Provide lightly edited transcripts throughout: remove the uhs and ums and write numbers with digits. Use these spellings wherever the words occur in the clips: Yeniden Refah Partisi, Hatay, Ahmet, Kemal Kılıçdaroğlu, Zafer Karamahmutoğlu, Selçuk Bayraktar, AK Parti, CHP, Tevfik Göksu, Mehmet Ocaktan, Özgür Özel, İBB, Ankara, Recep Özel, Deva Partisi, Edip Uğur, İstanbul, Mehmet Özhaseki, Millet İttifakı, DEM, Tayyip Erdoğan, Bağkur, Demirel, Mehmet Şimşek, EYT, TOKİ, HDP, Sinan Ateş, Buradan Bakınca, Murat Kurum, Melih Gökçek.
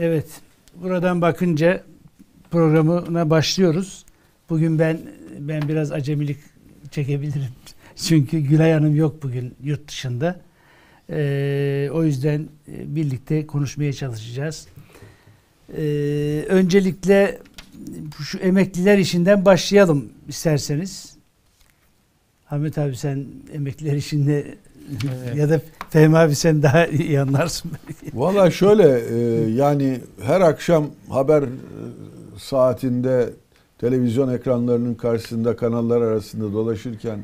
Evet, buradan bakınca programına başlıyoruz. Bugün ben biraz acemilik çekebilirim. Çünkü Gülay Hanım yok bugün yurt dışında. O yüzden birlikte konuşmaya çalışacağız. Öncelikle şu emekliler işinden başlayalım isterseniz. Ahmet abi sen emekliler işinde evet. Ya da Fehmi abi sen daha iyi anlarsın. Valla şöyle yani her akşam haber saatinde televizyon ekranlarının karşısında kanallar arasında dolaşırken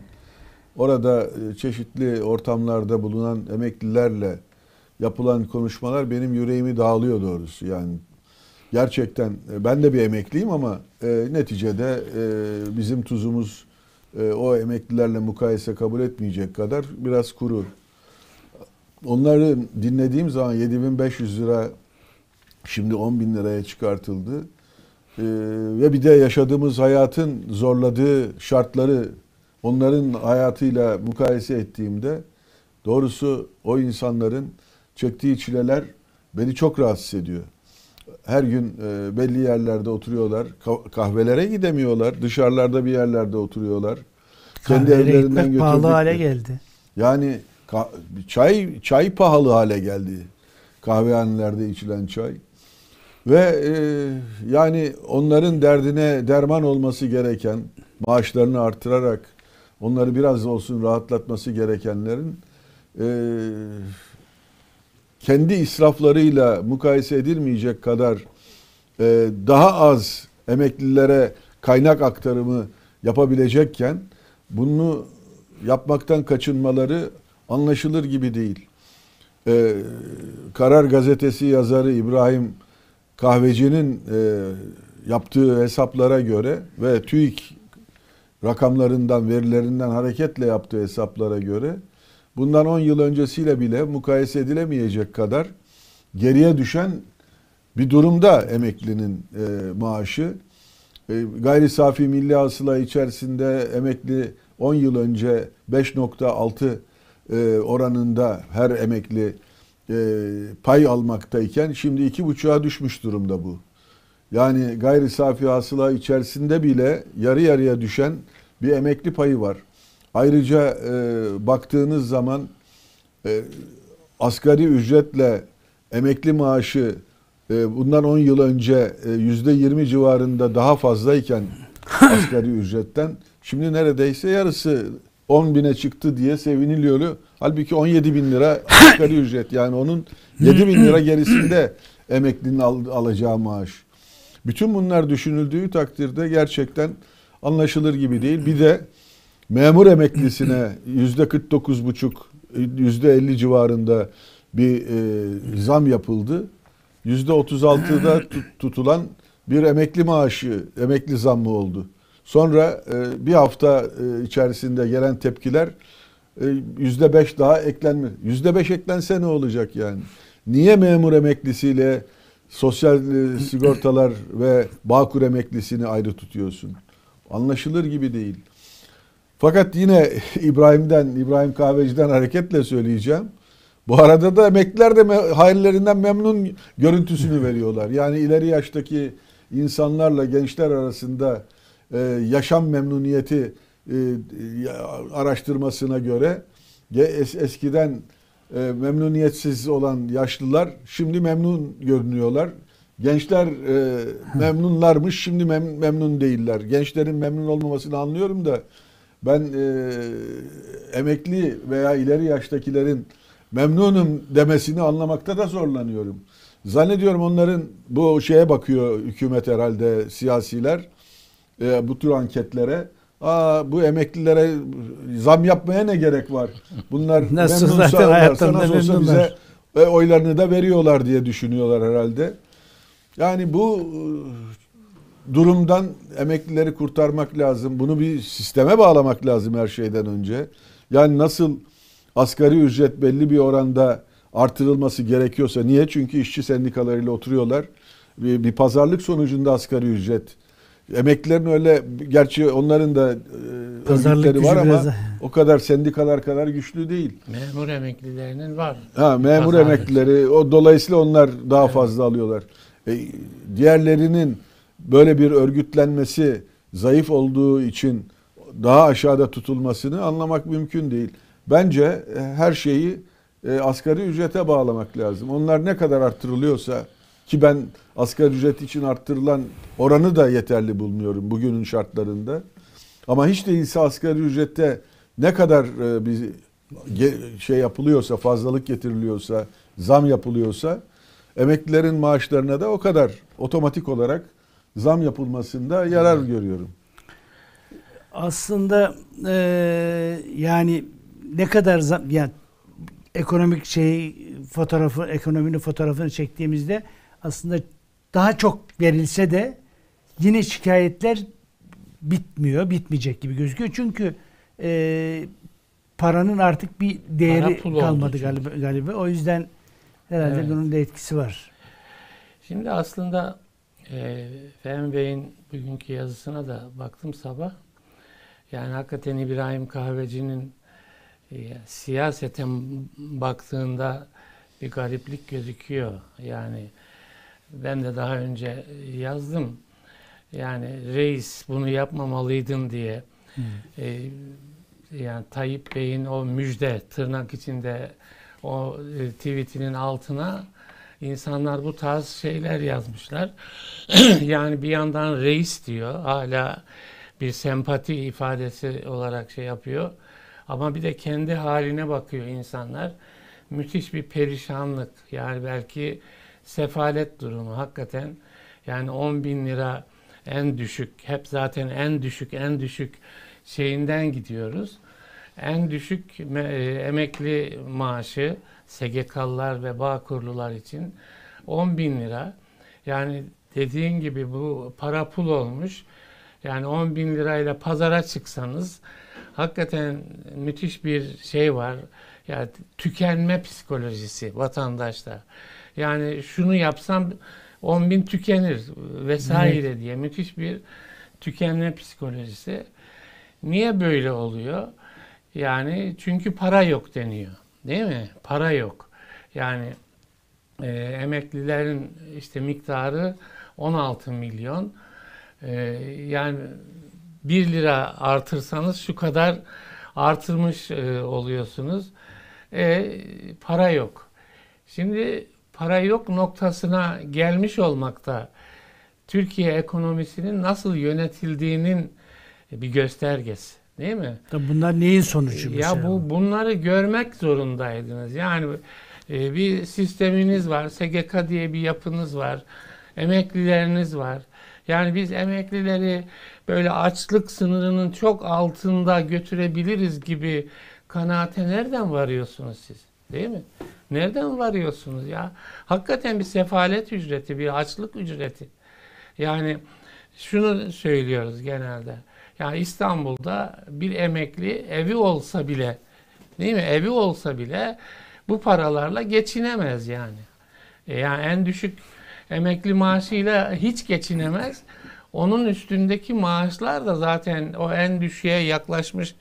orada çeşitli ortamlarda bulunan emeklilerle yapılan konuşmalar benim yüreğimi dağılıyor doğrusu. Yani gerçekten ben de bir emekliyim ama neticede bizim tuzumuz o emeklilerle mukayese kabul etmeyecek kadar biraz kuru. Onları dinlediğim zaman 7.500 lira şimdi 10.000 liraya çıkartıldı. Ve bir de yaşadığımız hayatın zorladığı şartları onların hayatıyla mukayese ettiğimde doğrusu o insanların çektiği çileler beni çok rahatsız ediyor. Her gün belli yerlerde oturuyorlar. Kahvelere gidemiyorlar. Dışarılarda bir yerlere oturuyorlar. Kahvelere kendi evlerinden pahalı hale geldi. Yani çay pahalı hale geldi. Kahvehanelerde içilen çay. Ve yani onların derdine derman olması gereken, maaşlarını artırarak onları biraz olsun rahatlatması gerekenlerin kendi israflarıyla mukayese edilmeyecek kadar daha az emeklilere kaynak aktarımı yapabilecekken bunu yapmaktan kaçınmaları anlaşılır gibi değil. Karar Gazetesi yazarı İbrahim Kahveci'nin yaptığı hesaplara göre ve TÜİK rakamlarından, verilerinden hareketle yaptığı hesaplara göre bundan 10 yıl öncesiyle bile mukayese edilemeyecek kadar geriye düşen bir durumda emeklinin maaşı. Gayri safi milli hasıla içerisinde emekli 10 yıl önce 5.6 oranında her emekli pay almaktayken şimdi 2.5'a düşmüş durumda bu. Yani gayri safi hasıla içerisinde bile yarı yarıya düşen bir emekli payı var. Ayrıca baktığınız zaman asgari ücretle emekli maaşı bundan 10 yıl önce %20 civarında daha fazlayken asgari ücretten şimdi neredeyse yarısı 10.000'e çıktı diye seviniliyor. Halbuki 17.000 lira asgari ücret, yani onun 7.000 lira gerisinde emeklinin alacağı maaş. Bütün bunlar düşünüldüğü takdirde gerçekten anlaşılır gibi değil. Bir de memur emeklisine %49,5, %50 civarında bir zam yapıldı. %36'da tutulan bir emekli maaşı, emekli zammı oldu. Sonra bir hafta içerisinde gelen tepkiler %5 daha eklenme. %5 eklense ne olacak yani? Niye memur emeklisiyle sosyal sigortalar ve Bağkur emeklisini ayrı tutuyorsun? Anlaşılır gibi değil. Fakat yine İbrahim Kahveci'den hareketle söyleyeceğim. Bu arada da emekliler de hayırlarından memnun görüntüsünü veriyorlar. Yani ileri yaştaki insanlarla gençler arasında yaşam memnuniyeti araştırmasına göre eskiden memnuniyetsiz olan yaşlılar şimdi memnun görünüyorlar. Gençler memnunlarmış, şimdi memnun değiller. Gençlerin memnun olmamasını anlıyorum da ben emekli veya ileri yaştakilerin memnunum demesini anlamakta da zorlanıyorum. Zannediyorum onların bu şeye bakıyor hükümet herhalde, siyasiler bu tür anketlere. Bu emeklilere zam yapmaya ne gerek var? Bunlar nasıl olsa bize oylarını da veriyorlar diye düşünüyorlar herhalde. Yani bu durumdan emeklileri kurtarmak lazım. Bunu bir sisteme bağlamak lazım her şeyden önce. Yani nasıl asgari ücret belli bir oranda artırılması gerekiyorsa, niye? Çünkü işçi sendikalarıyla oturuyorlar. Bir pazarlık sonucunda asgari ücret Emeklilerin öyle, gerçi onların da örgütleri var ama o kadar sendikalar kadar güçlü değil. Memur emeklilerinin var. Ha, memur pazarlık emeklileri, o dolayısıyla onlar daha fazla alıyorlar. Diğerlerinin böyle bir örgütlenmesi zayıf olduğu için daha aşağıda tutulmasını anlamak mümkün değil. Bence her şeyi asgari ücrete bağlamak lazım. Onlar ne kadar artırılıyorsa, ki ben asgari ücret için arttırılan oranı da yeterli bulmuyorum bugünün şartlarında. Ama hiç değilse asgari ücrette ne kadar bir şey yapılıyorsa, fazlalık getiriliyorsa, zam yapılıyorsa, emeklilerin maaşlarına da o kadar otomatik olarak zam yapılmasında yarar görüyorum. Aslında yani ne kadar zam, yani ekonomik fotoğrafı, ekonominin fotoğrafını çektiğimizde aslında daha çok verilse de yine şikayetler bitmiyor, bitmeyecek gibi gözüküyor. Çünkü paranın artık bir değeri kalmadı galiba. O yüzden herhalde bunun da etkisi var. Şimdi aslında Fehmi Bey'in bugünkü yazısına da baktım sabah. Yani hakikaten İbrahim Kahveci'nin siyaseten baktığında bir gariplik gözüküyor. Yani ben de daha önce yazdım. Yani reis bunu yapmamalıydın diye. Yani Tayyip Bey'in o müjde tırnak içinde o tweetinin altına insanlar bu tarz şeyler yazmışlar. Yani bir yandan reis diyor. Hala bir sempati ifadesi olarak şey yapıyor. Ama bir de kendi haline bakıyor insanlar. Müthiş bir perişanlık. Yani belki sefalet durumu hakikaten. Yani 10.000 lira en düşük. Hep zaten en düşük şeyinden gidiyoruz. En düşük emekli maaşı SGK'lılar ve Bağkurlular için 10.000 lira. Yani dediğin gibi bu para pul olmuş. Yani 10.000 lirayla pazara çıksanız hakikaten müthiş bir şey var. Yani tükenme psikolojisi vatandaşta. Yani şunu yapsam 10.000 tükenir vesaire diye müthiş bir tükenme psikolojisi. Niye böyle oluyor? Yani çünkü para yok deniyor. Değil mi? Para yok. Yani emeklilerin işte miktarı 16 milyon. Yani 1 lira artırsanız şu kadar artırmış oluyorsunuz. Para yok. Şimdi para yok noktasına gelmiş olmakta Türkiye ekonomisinin nasıl yönetildiğinin bir göstergesi. Değil mi? Tabii bunlar neyin sonucu? Ya bunları görmek zorundaydınız. Yani bir sisteminiz var. SGK diye bir yapınız var. Emeklileriniz var. Yani biz emeklileri böyle açlık sınırının çok altında götürebiliriz gibi kanaate nereden varıyorsunuz siz? Değil mi? Nereden varıyorsunuz ya? Hakikaten bir sefalet ücreti, bir açlık ücreti. Yani şunu söylüyoruz genelde. Yani İstanbul'da bir emekli evi olsa bile, değil mi? Evi olsa bile bu paralarla geçinemez yani. Yani en düşük emekli maaşıyla hiç geçinemez. Onun üstündeki maaşlar da zaten o en düşüğe yaklaşmış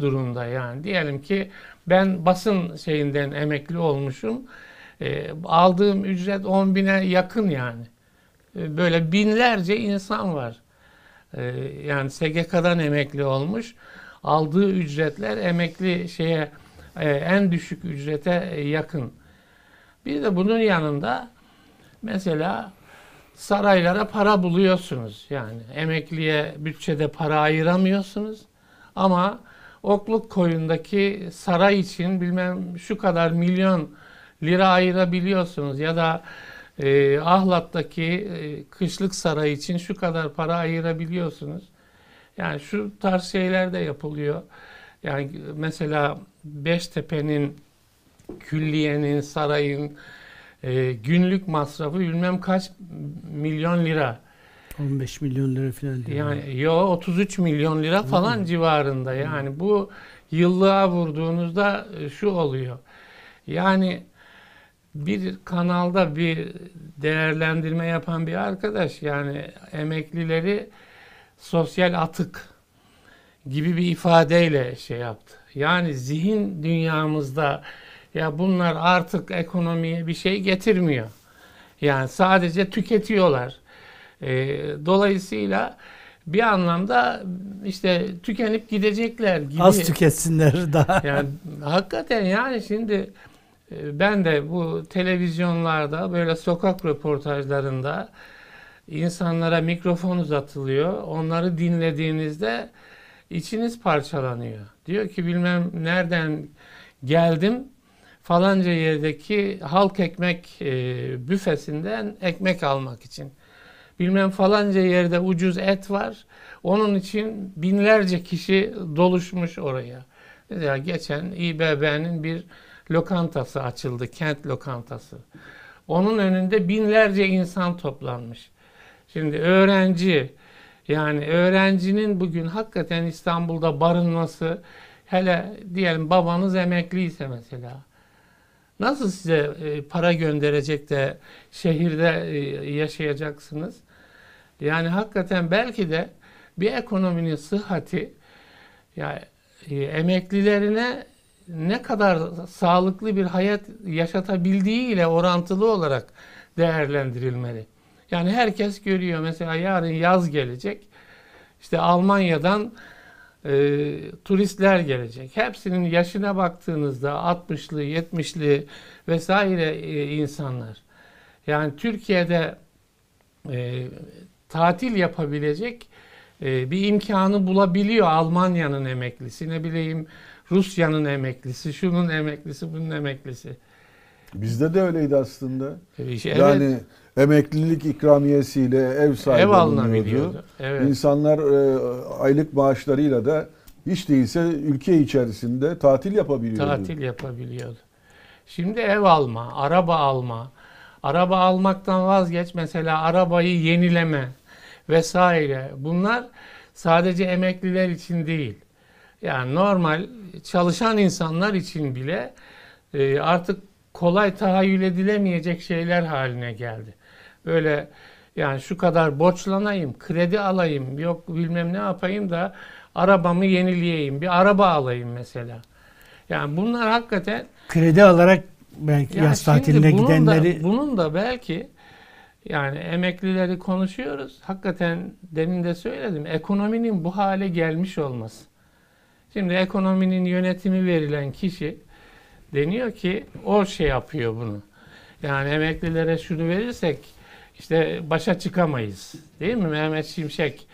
durumda yani. Diyelim ki ben basın şeyinden emekli olmuşum. Aldığım ücret 10.000'e yakın yani. Böyle binlerce insan var. Yani SGK'dan emekli olmuş. Aldığı ücretler emekli şeye, en düşük ücrete yakın. Bir de bunun yanında mesela saraylara para buluyorsunuz. Yani emekliye bütçede para ayıramıyorsunuz. Ama Okluk Koyun'daki saray için bilmem şu kadar milyon lira ayırabiliyorsunuz. Ya da Ahlat'taki kışlık saray için şu kadar para ayırabiliyorsunuz. Yani şu tarz şeyler de yapılıyor. Yani mesela Beştepe'nin, külliyenin, sarayın günlük masrafı bilmem kaç milyon lira. 15 milyon lira falan. Yani 33 milyon lira falan civarında. Yani bu yıllığa vurduğunuzda şu oluyor. Yani bir kanalda bir değerlendirme yapan bir arkadaş yani emeklileri sosyal atık gibi bir ifadeyle şey yaptı. Yani zihin dünyamızda ya bunlar artık ekonomiye bir şey getirmiyor. Yani sadece tüketiyorlar. Dolayısıyla bir anlamda işte tükenip gidecekler gibi. Az tüketsinler daha. Yani hakikaten yani şimdi ben de bu televizyonlarda böyle sokak röportajlarında insanlara mikrofon uzatılıyor. Onları dinlediğinizde içiniz parçalanıyor. Diyor ki bilmem nereden geldim falanca yerdeki halk ekmek büfesinden ekmek almak için. Bilmem falanca yerde ucuz et var. Onun için binlerce kişi doluşmuş oraya. Mesela geçen İBB'nin bir lokantası açıldı. Kent lokantası. Onun önünde binlerce insan toplanmış. Şimdi öğrenci, yani öğrencinin bugün hakikaten İstanbul'da barınması, hele diyelim babanız emekliyse mesela, nasıl size para gönderecek de şehirde yaşayacaksınız? Yani hakikaten belki de bir ekonominin sıhhati yani emeklilerine ne kadar sağlıklı bir hayat yaşatabildiğiyle orantılı olarak değerlendirilmeli. Yani herkes görüyor mesela yarın yaz gelecek. İşte Almanya'dan turistler gelecek. Hepsinin yaşına baktığınızda 60'lı, 70'li vesaire insanlar. Yani Türkiye'de tatil yapabilecek bir imkanı bulabiliyor Almanya'nın emeklisi. Ne bileyim Rusya'nın emeklisi, şunun emeklisi, bunun emeklisi. Bizde de öyleydi aslında. Evet. Yani emeklilik ikramiyesiyle ev sahibi ev alınabiliyordu. Evet. İnsanlar aylık maaşlarıyla da hiç değilse ülke içerisinde tatil yapabiliyordu. Tatil yapabiliyordu. Şimdi ev alma, araba alma, araba almaktan vazgeç mesela arabayı yenileme vesaire. Bunlar sadece emekliler için değil. Yani normal çalışan insanlar için bile artık kolay tahayyül edilemeyecek şeyler haline geldi. Böyle yani şu kadar borçlanayım, kredi alayım, yok bilmem ne yapayım da arabamı yenileyeyim, bir araba alayım mesela. Yani bunlar hakikaten... Kredi alarak belki yaz tatiline gidenleri... Bunun da belki yani emeklileri konuşuyoruz. Hakikaten demin de söyledim, ekonominin bu hale gelmiş olması. Şimdi ekonominin yönetimi verilen kişi deniyor ki o şey yapıyor bunu. Yani emeklilere şunu verirsek işte başa çıkamayız. Değil mi? Mehmet Şimşek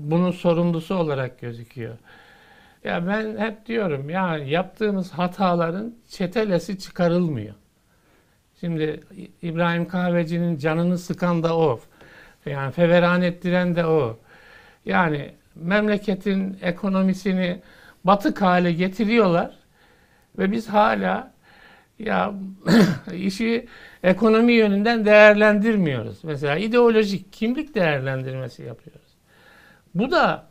bunun sorumlusu olarak gözüküyor. Ya ben hep diyorum yani yaptığımız hataların çetelesi çıkarılmıyor. Şimdi İbrahim Kahveci'nin canını sıkan da o. Yani feveran ettiren de o. Yani memleketin ekonomisini batık hale getiriyorlar. Ve biz hala ya işi ekonomi yönünden değerlendirmiyoruz. Mesela ideolojik kimlik değerlendirmesi yapıyoruz. Bu da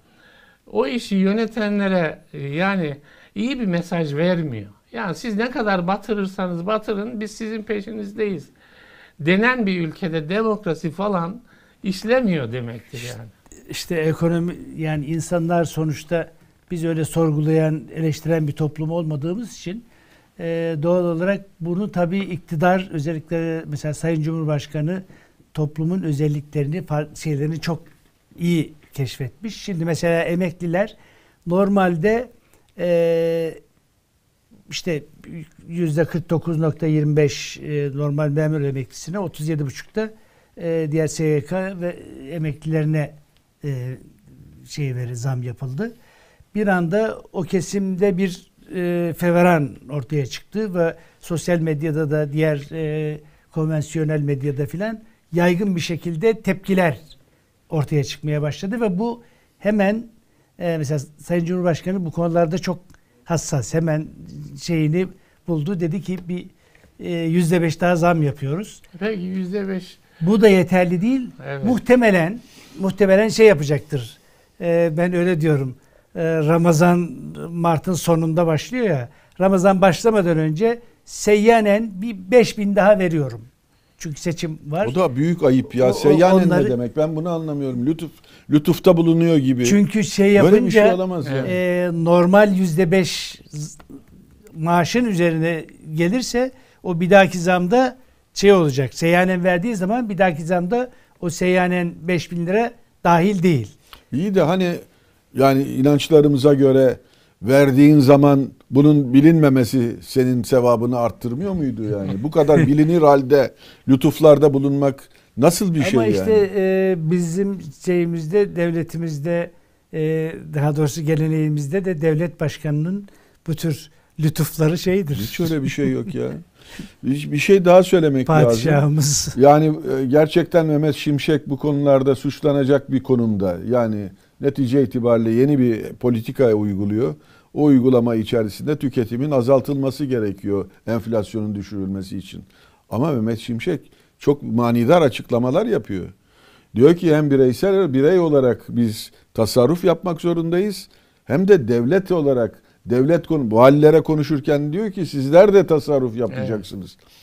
o işi yönetenlere yani iyi bir mesaj vermiyor. Yani siz ne kadar batırırsanız batırın biz sizin peşinizdeyiz. Denen bir ülkede demokrasi falan işlemiyor demektir yani. İşte ekonomi yani insanlar sonuçta biz öyle sorgulayan, eleştiren bir toplum olmadığımız için doğal olarak bunu tabii iktidar özellikle mesela Sayın Cumhurbaşkanı toplumun özelliklerini, şeylerini çok iyi keşfetmiş. Şimdi mesela emekliler normalde işte %49.25 normal memur emeklisine 37.5'ta diğer SGK ve emeklilerine zam yapıldı. Bir anda o kesimde bir feveran ortaya çıktı ve sosyal medyada da diğer konvansiyonel medyada filan yaygın bir şekilde tepkiler ortaya çıkmaya başladı ve bu hemen mesela Sayın Cumhurbaşkanı bu konularda çok hassas hemen şeyini buldu. Dedi ki bir %5 daha zam yapıyoruz. Peki %5. Bu da yeterli değil. Evet. Muhtemelen şey yapacaktır. Ben öyle diyorum. Ramazan Mart'ın sonunda başlıyor ya. Ramazan başlamadan önce seyyanen bir 5.000 daha veriyorum. Çünkü seçim var. O da büyük ayıp ya. Yani onları... ne demek? Ben bunu anlamıyorum. Lütufta bulunuyor gibi. Çünkü şey yapınca şey yani. Normal %5 maaşın üzerine gelirse o bir dahaki zamda şey olacak. Seyyanen verdiği zaman bir dahaki zamda o seyyanen 5000 lira dahil değil. İyi de hani yani inançlarımıza göre verdiğin zaman bunun bilinmemesi senin sevabını arttırmıyor muydu yani? Bu kadar bilinir halde lütuflarda bulunmak nasıl bir şey yani? Ama işte bizim şeyimizde, devletimizde, daha doğrusu geleneğimizde de devlet başkanının bu tür lütufları şeydir. Hiç öyle bir şey yok ya. Bir şey daha söylemek Padişahımız. Lazım. Yani gerçekten Mehmet Şimşek bu konularda suçlanacak bir konumda. Yani netice itibariyle yeni bir politikaya uyguluyor. O uygulama içerisinde tüketimin azaltılması gerekiyor enflasyonun düşürülmesi için. Ama Mehmet Şimşek çok manidar açıklamalar yapıyor. Diyor ki hem birey olarak biz tasarruf yapmak zorundayız, hem de devlet olarak valilere konuşurken diyor ki sizler de tasarruf yapacaksınız. Evet.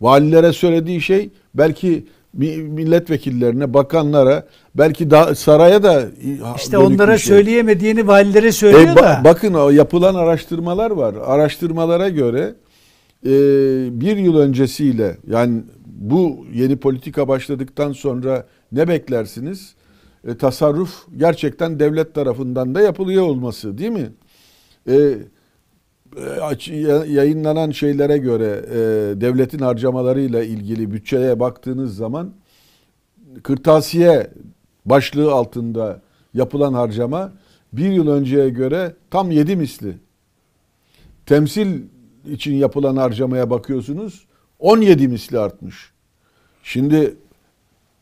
Valilere söylediği şey belki milletvekillerine, bakanlara, belki da saraya da işte onlara şey söyleyemediğini valilere söylüyor da. Bakın yapılan araştırmalar var. Araştırmalara göre bir yıl öncesiyle, yani bu yeni politika başladıktan sonra ne beklersiniz? Tasarruf gerçekten devlet tarafından da yapılıyor olması, değil mi? Yayınlanan şeylere göre devletin harcamalarıyla ilgili bütçeye baktığınız zaman kırtasiye başlığı altında yapılan harcama bir yıl önceye göre tam 7 misli. Temsil için yapılan harcamaya bakıyorsunuz 17 misli artmış. Şimdi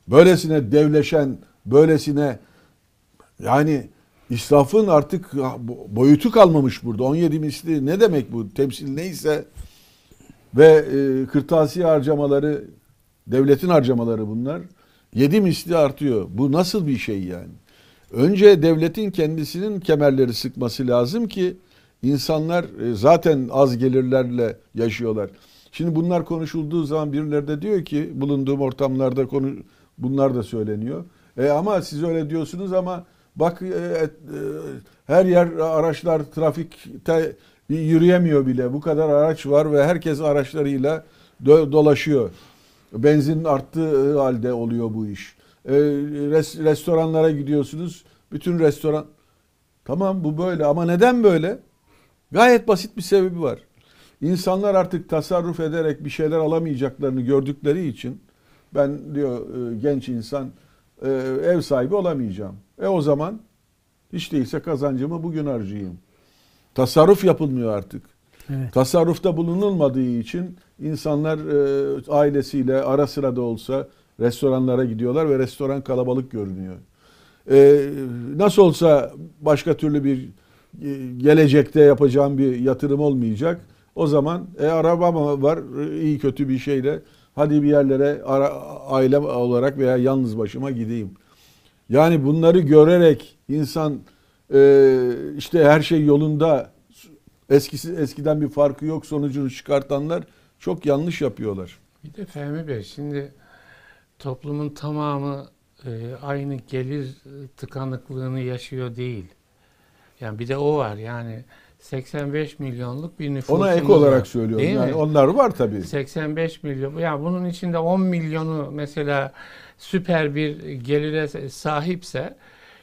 böylesine devleşen, böylesine yani İsrafın artık boyutu kalmamış burada. 17 misli ne demek bu? Temsil neyse ve kırtasiye harcamaları, devletin harcamaları bunlar. 7 misli artıyor. Bu nasıl bir şey yani? Önce devletin kendisinin kemerleri sıkması lazım ki insanlar zaten az gelirlerle yaşıyorlar. Şimdi bunlar konuşulduğu zaman birileri de diyor ki, bulunduğum ortamlarda bunlar da söyleniyor. Ama siz öyle diyorsunuz ama bak her yer araçlar, trafikte yürüyemiyor bile. Bu kadar araç var ve herkes araçlarıyla dolaşıyor. Benzin arttığı halde oluyor bu iş. Restoranlara gidiyorsunuz. Bütün restoran... Tamam bu böyle ama neden böyle? Gayet basit bir sebebi var. İnsanlar artık tasarruf ederek bir şeyler alamayacaklarını gördükleri için ben diyor genç insan ev sahibi olamayacağım. O zaman hiç değilse kazancımı bugün harcayayım. Tasarruf yapılmıyor artık. Evet. Tasarrufta bulunulmadığı için insanlar ailesiyle ara sıra da olsa restoranlara gidiyorlar ve restoran kalabalık görünüyor. Nasıl olsa başka türlü bir gelecekte yapacağım bir yatırım olmayacak. O zaman arabam var, iyi kötü bir şeyle hadi bir yerlere ailem olarak veya yalnız başıma gideyim. Yani bunları görerek insan işte her şey yolunda, eskiden bir farkı yok sonucunu çıkartanlar çok yanlış yapıyorlar. Bir de Fehmi Bey, şimdi toplumun tamamı aynı gelir tıkanıklığını yaşıyor değil. Yani bir de o var yani 85 milyonluk bir nüfusumuz. Ona ek olarak söylüyorum yani onlar var tabii. 85 milyon yani bunun içinde 10 milyonu mesela süper bir gelire sahipse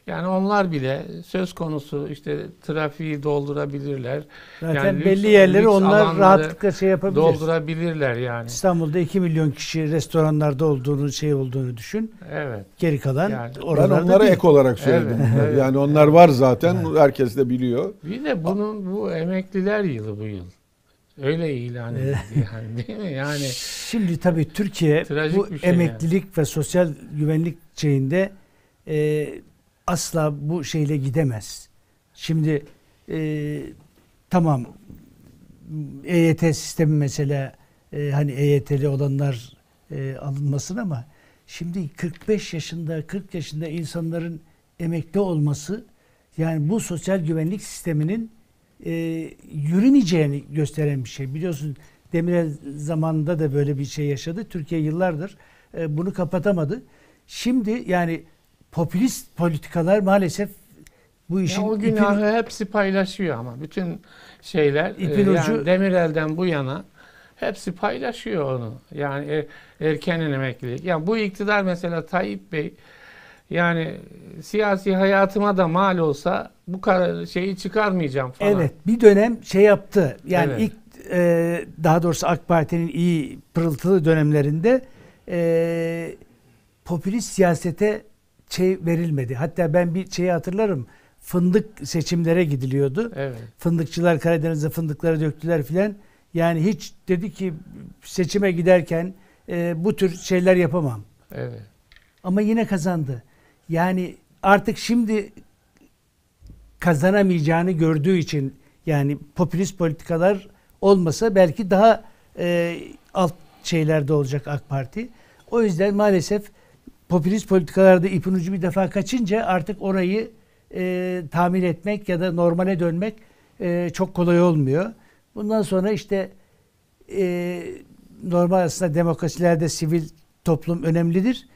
yani onlar bile söz konusu işte trafiği doldurabilirler. Zaten yani belli yerleri onlar rahatlıkla şey yapabilir. Doldurabilirler yani. İstanbul'da 2 milyon kişi restoranlarda olduğunu düşün. Evet. Geri kalan yani, oralarda. Ben onlara değil. Ek olarak söyledim. Evet, evet. Yani onlar var zaten. Evet. Herkes de biliyor. Bir de bunun bu emekliler yılı bu yıl. Öyle ilan edildi yani, değil mi? Yani şimdi tabii Türkiye bu şey emeklilik yani. Ve sosyal güvenlik şeyinde asla bu şeyle gidemez. Şimdi tamam EYT sistemi mesela hani EYT'li olanlar alınmasın ama şimdi 45 yaşında 40 yaşında insanların emekli olması yani bu sosyal güvenlik sisteminin yürümeyeceğini gösteren bir şey. Biliyorsun Demirel zamanında da böyle bir şey yaşadı. Türkiye yıllardır bunu kapatamadı. Şimdi yani popülist politikalar maalesef bu işin... Ya o günahı hepsi paylaşıyor ama. Bütün şeyler yani Demirel'den bu yana hepsi paylaşıyor onu. Yani erken emeklilik. Yani bu iktidar mesela Tayyip Bey yani siyasi hayatıma da mal olsa bu şeyi çıkarmayacağım falan. Evet, bir dönem şey yaptı. Yani evet, ilk daha doğrusu AK Parti'nin iyi pırıltılı dönemlerinde popülist siyasete şey verilmedi. Hatta ben bir şeyi hatırlarım. Fındık seçimlere gidiliyordu. Evet. Fındıkçılar Karadeniz'de fındıkları döktüler filan. Yani hiç dedi ki seçime giderken bu tür şeyler yapamam. Evet. Ama yine kazandı. Yani artık şimdi kazanamayacağını gördüğü için yani popülist politikalar olmasa belki daha alt şeylerde olacak AK Parti. O yüzden maalesef popülist politikalarda ipin ucu bir defa kaçınca artık orayı tamir etmek ya da normale dönmek çok kolay olmuyor. Bundan sonra işte normal aslında demokrasilerde sivil toplum önemlidir.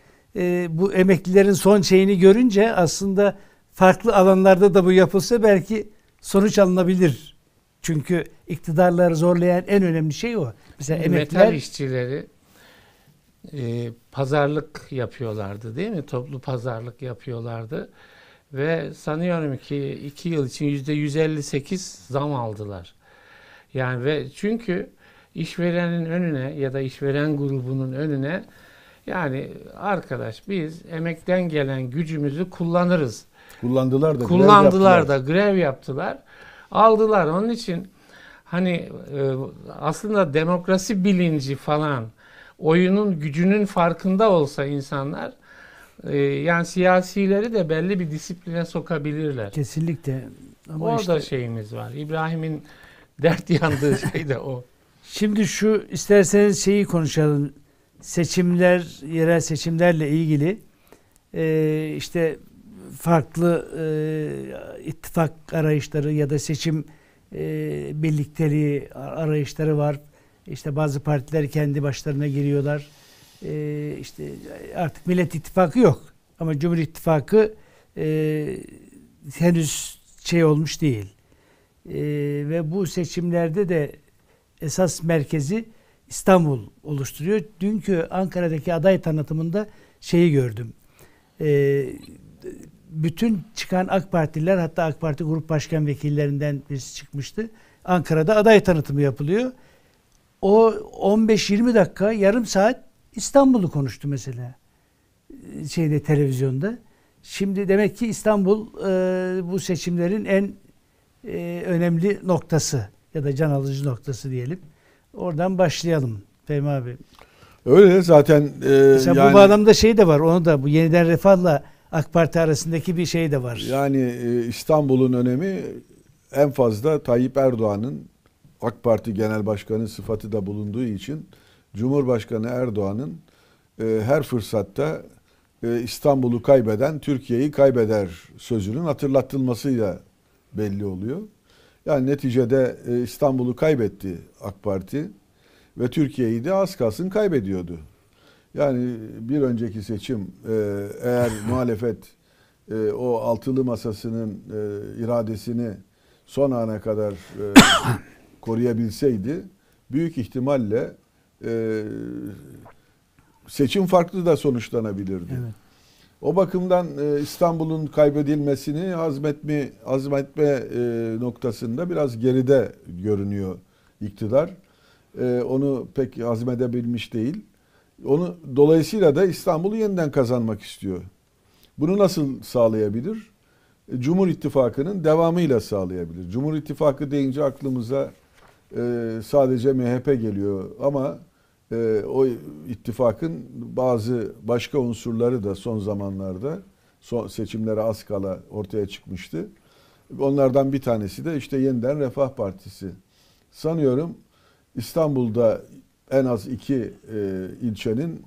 Bu emeklilerin son şeyini görünce aslında farklı alanlarda da bu yapılsa belki sonuç alınabilir. Çünkü iktidarları zorlayan en önemli şey o. Mesela emekliler... Metal işçileri pazarlık yapıyorlardı değil mi? Toplu pazarlık yapıyorlardı. Ve sanıyorum ki 2 yıl için %158 zam aldılar. Yani ve çünkü işverenin önüne ya da işveren grubunun önüne yani arkadaş biz emekten gelen gücümüzü kullanırız. Kullandılar da grev yaptılar. Aldılar. Onun için hani aslında demokrasi bilinci falan oyunun gücünün farkında olsa insanlar yani siyasileri de belli bir disipline sokabilirler. Kesinlikle. Ama orada işte şeyimiz var. İbrahim'in dert yandığı şey de o. Şimdi şu isterseniz şeyi konuşalım. Seçimler, yerel seçimlerle ilgili işte farklı ittifak arayışları ya da seçim birlikteliği arayışları var. İşte bazı partiler kendi başlarına giriyorlar. İşte artık Millet İttifakı yok. Ama Cumhur İttifakı henüz şey olmuş değil. Ve bu seçimlerde de esas merkezi İstanbul oluşturuyor. Dünkü Ankara'daki aday tanıtımında şeyi gördüm. Bütün çıkan AK Partililer, hatta AK Parti Grup Başkan Vekillerinden birisi çıkmıştı. Ankara'da aday tanıtımı yapılıyor. O 15-20 dakika, yarım saat İstanbul'u konuştu mesela. Şeyde, televizyonda. Şimdi demek ki İstanbul bu seçimlerin en önemli noktası ya da can alıcı noktası diyelim. Oradan başlayalım Fehmi abi. Öyle zaten. Mesela yani, bu bağlamda şey de var. Onu da bu Yeniden Refah'la AK Parti arasındaki bir şey de var. Yani İstanbul'un önemi en fazla Tayyip Erdoğan'ın AK Parti Genel Başkanı sıfatı da bulunduğu için Cumhurbaşkanı Erdoğan'ın her fırsatta İstanbul'u kaybeden Türkiye'yi kaybeder sözünün hatırlatılmasıyla belli oluyor. Yani neticede İstanbul'u kaybetti AK Parti ve Türkiye'yi de az kalsın kaybediyordu. Yani bir önceki seçim eğer muhalefet o altılı masasının iradesini son ana kadar koruyabilseydi büyük ihtimalle seçim farklı da sonuçlanabilirdi. Evet. O bakımdan İstanbul'un kaybedilmesini hazmetme noktasında biraz geride görünüyor iktidar. Onu pek hazmedebilmiş değil. Dolayısıyla da İstanbul'u yeniden kazanmak istiyor. Bunu nasıl sağlayabilir? Cumhur İttifakı'nın devamıyla sağlayabilir. Cumhur İttifakı deyince aklımıza sadece MHP geliyor ama o ittifakın bazı başka unsurları da son zamanlarda son seçimlere az kala ortaya çıkmıştı. Onlardan bir tanesi de işte Yeniden Refah Partisi. Sanıyorum İstanbul'da en az 2 ilçenin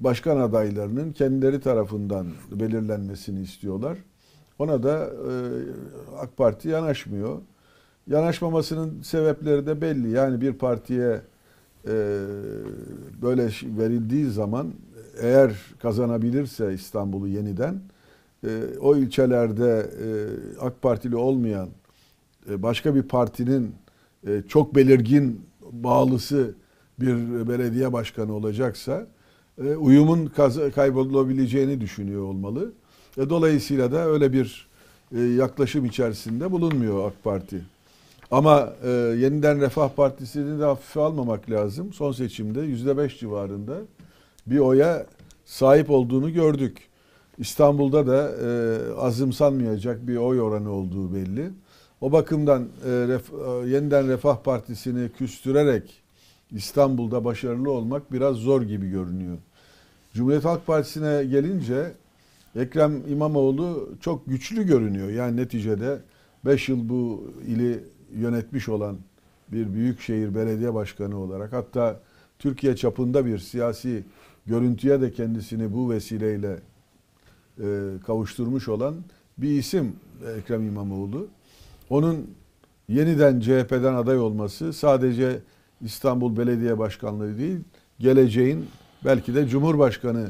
başkan adaylarının kendileri tarafından belirlenmesini istiyorlar. Ona da AK Parti yanaşmıyor. Yanaşmamasının sebepleri de belli. Yani bir partiye böyle verildiği zaman, eğer kazanabilirse İstanbul'u yeniden, o ilçelerde AK Partili olmayan başka bir partinin çok belirgin bağlısı bir belediye başkanı olacaksa uyumun kaybolabileceğini düşünüyor olmalı. Dolayısıyla da öyle bir yaklaşım içerisinde bulunmuyor AK Parti. Ama Yeniden Refah Partisi'ni de hafife almamak lazım. Son seçimde %5 civarında bir oya sahip olduğunu gördük. İstanbul'da da azımsanmayacak bir oy oranı olduğu belli. O bakımdan Yeniden Refah Partisi'ni küstürerek İstanbul'da başarılı olmak biraz zor gibi görünüyor. Cumhuriyet Halk Partisi'ne gelince Ekrem İmamoğlu çok güçlü görünüyor. Yani neticede 5 yıl bu ili yönetmiş olan bir büyükşehir belediye başkanı olarak, hatta Türkiye çapında bir siyasi görüntüye de kendisini bu vesileyle kavuşturmuş olan bir isim Ekrem İmamoğlu. Onun yeniden CHP'den aday olması sadece İstanbul Belediye Başkanlığı değil, geleceğin belki de Cumhurbaşkanı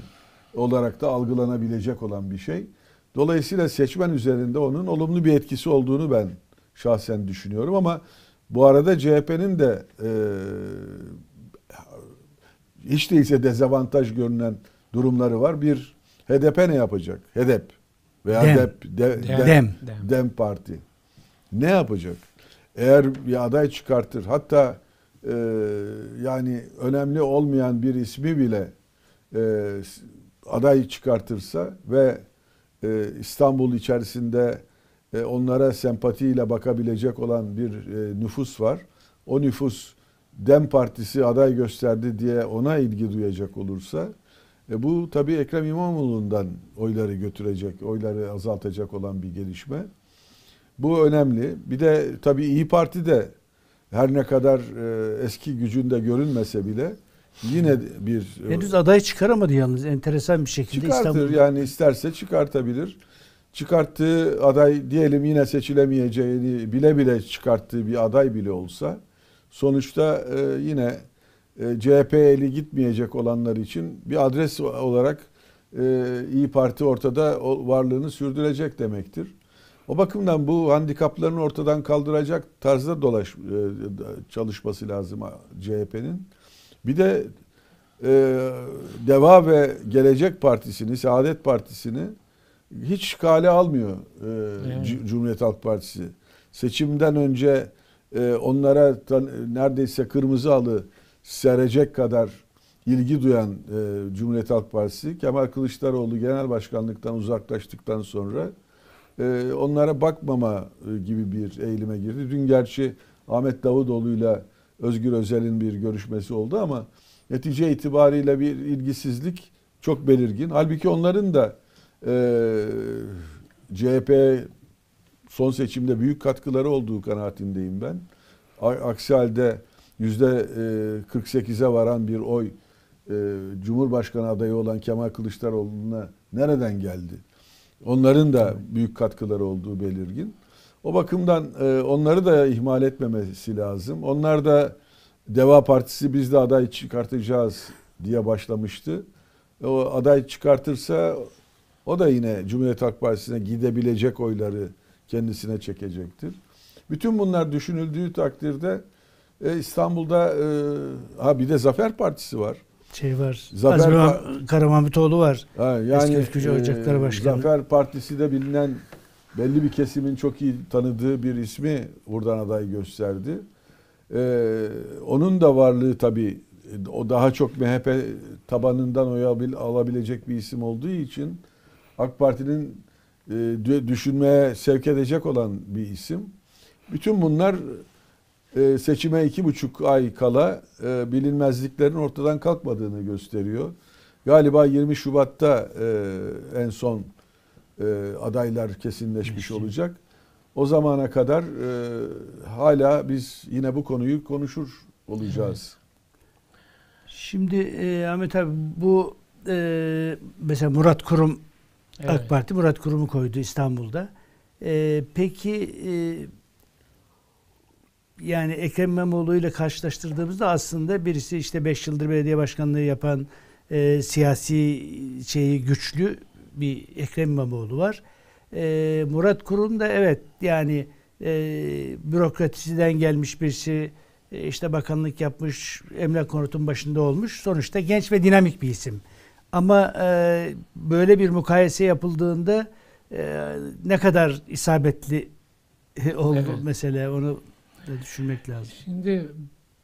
olarak da algılanabilecek olan bir şey. Dolayısıyla seçmen üzerinde onun olumlu bir etkisi olduğunu ben şahsen düşünüyorum. Ama bu arada CHP'nin de hiç değilse dezavantaj görünen durumları var. Bir, HDP ne yapacak? HDP veya DEM Parti ne yapacak? Eğer bir aday çıkartır, hatta yani önemli olmayan bir ismi bile aday çıkartırsa ve İstanbul içerisinde onlara sempatiyle bakabilecek olan bir nüfus var. O nüfus DEM Partisi aday gösterdi diye ona ilgi duyacak olursa bu tabii Ekrem İmamoğlu'ndan oyları götürecek, oyları azaltacak olan bir gelişme. Bu önemli. Bir de tabii İYİ Parti de her ne kadar eski gücünde görünmese bile yine bir... Henüz aday çıkaramadı yalnız, enteresan bir şekilde. Çıkartır yani, isterse çıkartabilir. Çıkarttığı aday diyelim yine seçilemeyeceğini bile bile çıkarttığı bir aday bile olsa, sonuçta yine CHP'ye eli gitmeyecek olanlar için bir adres olarak İYİ Parti ortada varlığını sürdürecek demektir. O bakımdan bu handikaplarını ortadan kaldıracak tarzda çalışması lazım CHP'nin. Bir de DEVA ve Gelecek Partisi'ni, Saadet Partisi'ni hiç kale almıyor Cumhuriyet Halk Partisi. Seçimden önce onlara neredeyse kırmızı halı serecek kadar ilgi duyan Cumhuriyet Halk Partisi, Kemal Kılıçdaroğlu genel başkanlıktan uzaklaştıktan sonra onlara bakmama gibi bir eğilime girdi. Dün gerçi Ahmet Davutoğlu'yla Özgür Özel'in bir görüşmesi oldu ama netice itibariyle bir ilgisizlik çok belirgin. Halbuki onların da CHP'ye son seçimde büyük katkıları olduğu kanaatindeyim ben. Aksi halde %48'e varan bir oy Cumhurbaşkanı adayı olan Kemal Kılıçdaroğlu'na nereden geldi? Onların da büyük katkıları olduğu belirgin. O bakımdan onları da ihmal etmemesi lazım. Onlar da DEVA Partisi biz de aday çıkartacağız diye başlamıştı. O aday çıkartırsa o da yine Cumhuriyet Halk Partisi'ne gidebilecek oyları kendisine çekecektir. Bütün bunlar düşünüldüğü takdirde İstanbul'da bir de Zafer Partisi var. Zafer Karamahmutoğlu var. Yani, Eski Ocakları Başkanı. Zafer Partisi de bilinen, belli bir kesimin çok iyi tanıdığı bir ismi buradan aday gösterdi. Onun da varlığı tabii, o daha çok MHP tabanından oy alabilecek bir isim olduğu için AK Parti'nin düşünmeye sevk edecek olan bir isim. Bütün bunlar seçime 2,5 ay kala bilinmezliklerin ortadan kalkmadığını gösteriyor. Galiba 20 Şubat'ta en son adaylar kesinleşmiş olacak. O zamana kadar hala biz yine bu konuyu konuşur olacağız. Şimdi Ahmet abi, bu mesela Murat Kurum, evet. AK Parti Murat Kurum'u koydu İstanbul'da. Peki yani Ekrem İmamoğlu ile karşılaştırdığımızda aslında birisi işte 5 yıldır belediye başkanlığı yapan siyasi güçlü bir Ekrem İmamoğlu var. Murat Kurum da evet yani bürokrasiden gelmiş birisi, işte bakanlık yapmış, emlak konutun başında olmuş. Sonuçta genç ve dinamik bir isim. Ama böyle bir mukayese yapıldığında ne kadar isabetli oldu mesela, onu da düşünmek lazım. Şimdi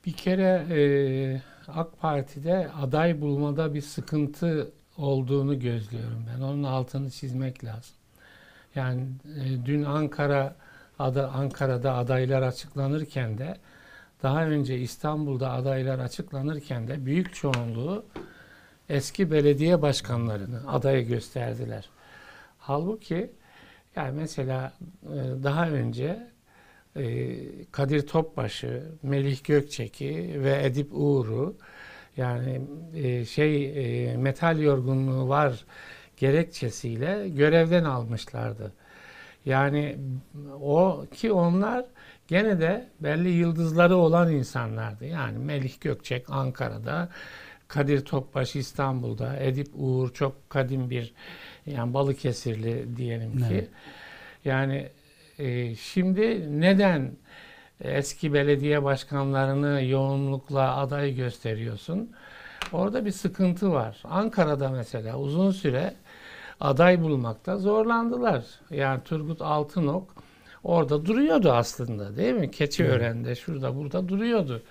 bir kere AK Parti'de aday bulmada bir sıkıntı olduğunu gözlüyorum ben. Onun altını çizmek lazım. Yani dün Ankara'da adaylar açıklanırken de, daha önce İstanbul'da adaylar açıklanırken de büyük çoğunluğu eski belediye başkanlarını adaya gösterdiler. Halbuki yani mesela daha önce Kadir Topbaş'ı, Melih Gökçek'i ve Edip Uğur'u, yani metal yorgunluğu var gerekçesiyle görevden almışlardı. Yani onlar gene de belli yıldızları olan insanlardı. Yani Melih Gökçek Ankara'da, Kadir Topbaş İstanbul'da, Edip Uğur çok kadim bir, yani Balıkesirli diyelim ki. Evet. Yani şimdi neden eski belediye başkanlarını yoğunlukla aday gösteriyorsun? Orada bir sıkıntı var. Ankara'da mesela uzun süre aday bulmakta zorlandılar. Yani Turgut Altınok orada duruyordu aslında, değil mi? Keçiören'de, şurada, burada duruyordu.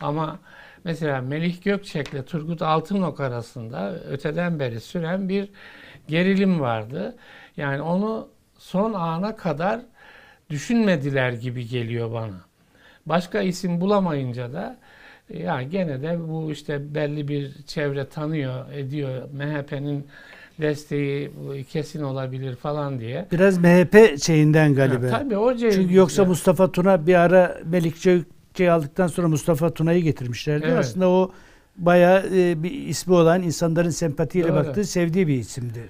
Ama mesela Melih Gökçek'le Turgut Altınok arasında öteden beri süren bir gerilim vardı. Yani onu son ana kadar düşünmediler gibi geliyor bana. Başka isim bulamayınca da ya gene de bu işte belli bir çevre tanıyor, ediyor. MHP'nin desteği kesin olabilir falan diye. Biraz MHP şeyinden galiba. Tabii o şey. Çünkü yoksa ya. Mustafa Tuna bir ara Melikçe'yi aldıktan sonra Mustafa Tuna'yı getirmişlerdi. Evet. Aslında o bayağı bir ismi olan, insanların sempatiyle baktığı, sevdiği bir isimdi.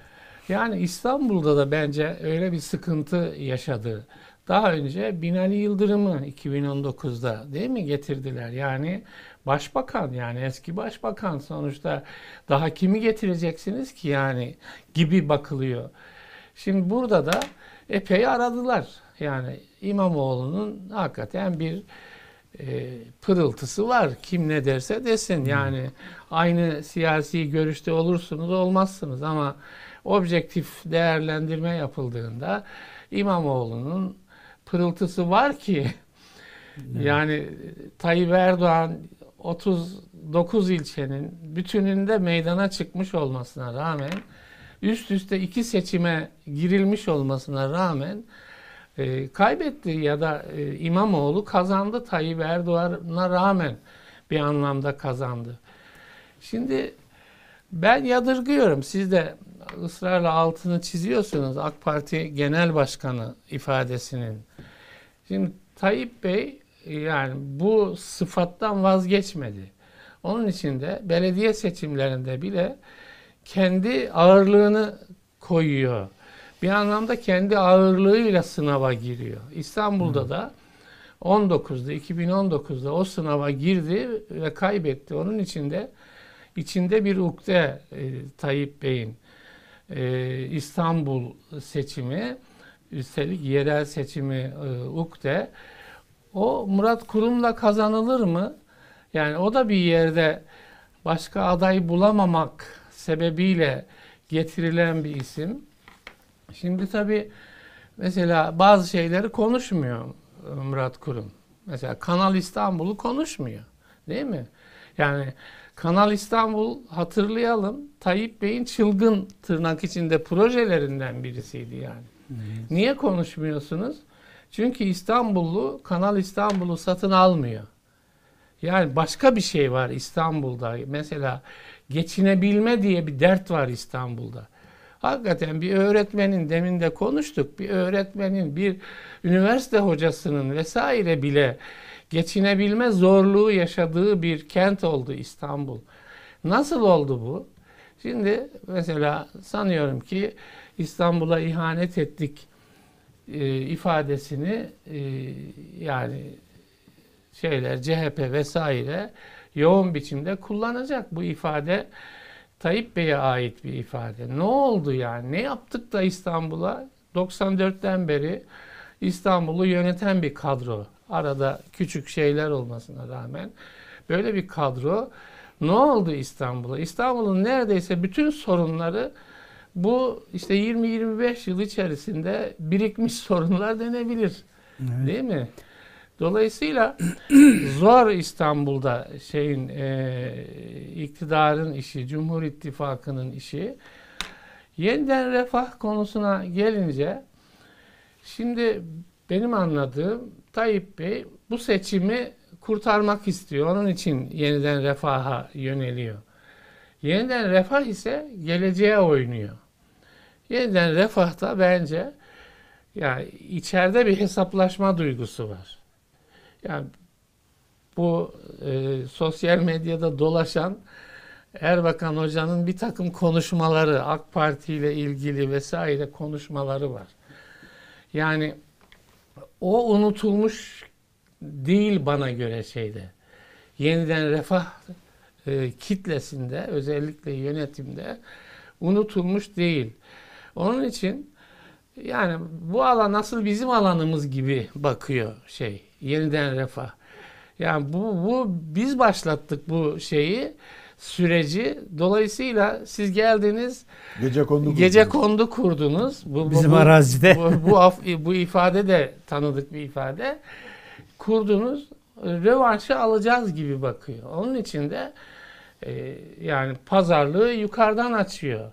Yani İstanbul'da da bence öyle bir sıkıntı yaşadı. Daha önce Binali Yıldırım'ı 2019'da değil mi getirdiler? Yani başbakan, yani eski başbakan sonuçta, daha kimi getireceksiniz ki yani gibi bakılıyor. Şimdi burada da epey aradılar. Yani İmamoğlu'nun hakikaten bir pırıltısı var. Kim ne derse desin. Yani aynı siyasi görüşte olursunuz olmazsınız ama objektif değerlendirme yapıldığında İmamoğlu'nun pırıltısı var ki yani Tayyip Erdoğan 39 ilçenin bütününde meydana çıkmış olmasına rağmen, üst üste 2 seçime girilmiş olmasına rağmen kaybetti ya da İmamoğlu kazandı, Tayyip Erdoğan'a rağmen bir anlamda kazandı. Şimdi ben yadırgıyorum, siz de ısrarla altını çiziyorsunuz AK Parti Genel Başkanı ifadesinin. Şimdi Tayyip Bey yani bu sıfattan vazgeçmedi. Onun için de belediye seçimlerinde bile kendi ağırlığını koyuyor. Bir anlamda kendi ağırlığıyla sınava giriyor. İstanbul'da da 2019'da o sınava girdi ve kaybetti. Onun için de içinde bir ukde Tayyip Bey'in. İstanbul seçimi, üstelik yerel seçimi ukde. O Murat Kurum'la kazanılır mı? Yani o da bir yerde başka aday bulamamak sebebiyle getirilen bir isim. Şimdi tabii mesela bazı şeyleri konuşmuyor Murat Kurum. Mesela Kanal İstanbul'u konuşmuyor, değil mi? Yani Kanal İstanbul, hatırlayalım, Tayyip Bey'in çılgın tırnak içinde projelerinden birisiydi yani. Evet. Niye konuşmuyorsunuz? Çünkü İstanbullu Kanal İstanbul'u satın almıyor. Yani başka bir şey var İstanbul'da. Mesela geçinebilme diye bir dert var İstanbul'da. Hakikaten bir öğretmenin, demin de konuştuk, bir öğretmenin, bir üniversite hocasının vesaire bile geçinebilme zorluğu yaşadığı bir kent oldu İstanbul. Nasıl oldu bu? Şimdi mesela sanıyorum ki İstanbul'a ihanet ettik ifadesini yani şeyler, CHP vesaire yoğun biçimde kullanacak. Bu ifade Tayyip Bey'e ait bir ifade. Ne oldu yani? Ne yaptık da İstanbul'a? 94'ten beri İstanbul'u yöneten bir kadro. Arada küçük şeyler olmasına rağmen böyle bir kadro. Ne oldu İstanbul'a? İstanbul'un neredeyse bütün sorunları bu işte 20-25 yıl içerisinde birikmiş sorunlar denebilir. Evet. Değil mi? Dolayısıyla zor İstanbul'da şeyin iktidarın işi, Cumhur İttifakı'nın işi. Yeniden refah konusuna gelince, şimdi benim anladığım Tayyip Bey bu seçimi kurtarmak istiyor. Onun için yeniden refaha yöneliyor. Yeniden refah ise geleceğe oynuyor. Yeniden refahta bence yani içeride bir hesaplaşma duygusu var. Yani bu sosyal medyada dolaşan Erbakan Hoca'nın bir takım konuşmaları, AK Parti ile ilgili vesaire konuşmaları var. Yani o unutulmuş değil bana göre şeyde. Yeniden refah kitlesinde, özellikle yönetimde unutulmuş değil. Onun için yani bu alan nasıl bizim alanımız gibi bakıyor şey, yeniden refah. Yani bu biz başlattık bu şeyi, süreci. Dolayısıyla siz geldiniz, gecekondu kurdunuz. Bizim arazide. Bu ifade de tanıdık bir ifade. Kurdunuz, rövanşı alacağız gibi bakıyor. Onun için de yani pazarlığı yukarıdan açıyor.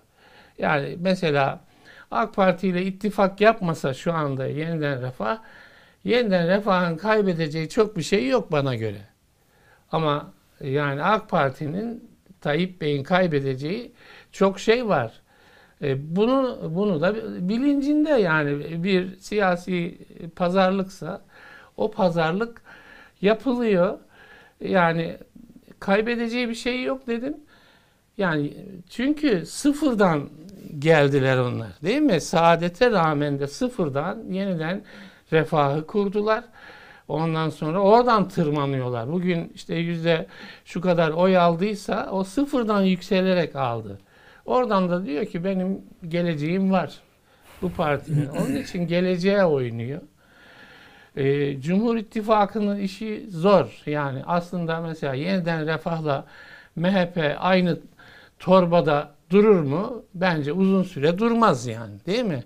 Yani mesela AK Parti ile ittifak yapmasa şu anda yeniden refah, yeniden refahın kaybedeceği çok bir şey yok bana göre. Ama yani AK Parti'nin, Tayyip Bey'in kaybedeceği çok şey var. Bunu da bilincinde, yani bir siyasi pazarlıksa o pazarlık yapılıyor. Yani kaybedeceği bir şey yok dedim. Yani çünkü sıfırdan geldiler onlar, değil mi? Saadete rağmen de sıfırdan yeniden refahı kurdular. Ondan sonra oradan tırmanıyorlar. Bugün işte yüzde şu kadar oy aldıysa o sıfırdan yükselerek aldı. Oradan da diyor ki benim geleceğim var bu partinin. Onun için geleceğe oynuyor. Cumhur İttifakı'nın işi zor. Yani aslında mesela yeniden refahla MHP aynı torbada durur mu? Bence uzun süre durmaz yani, değil mi?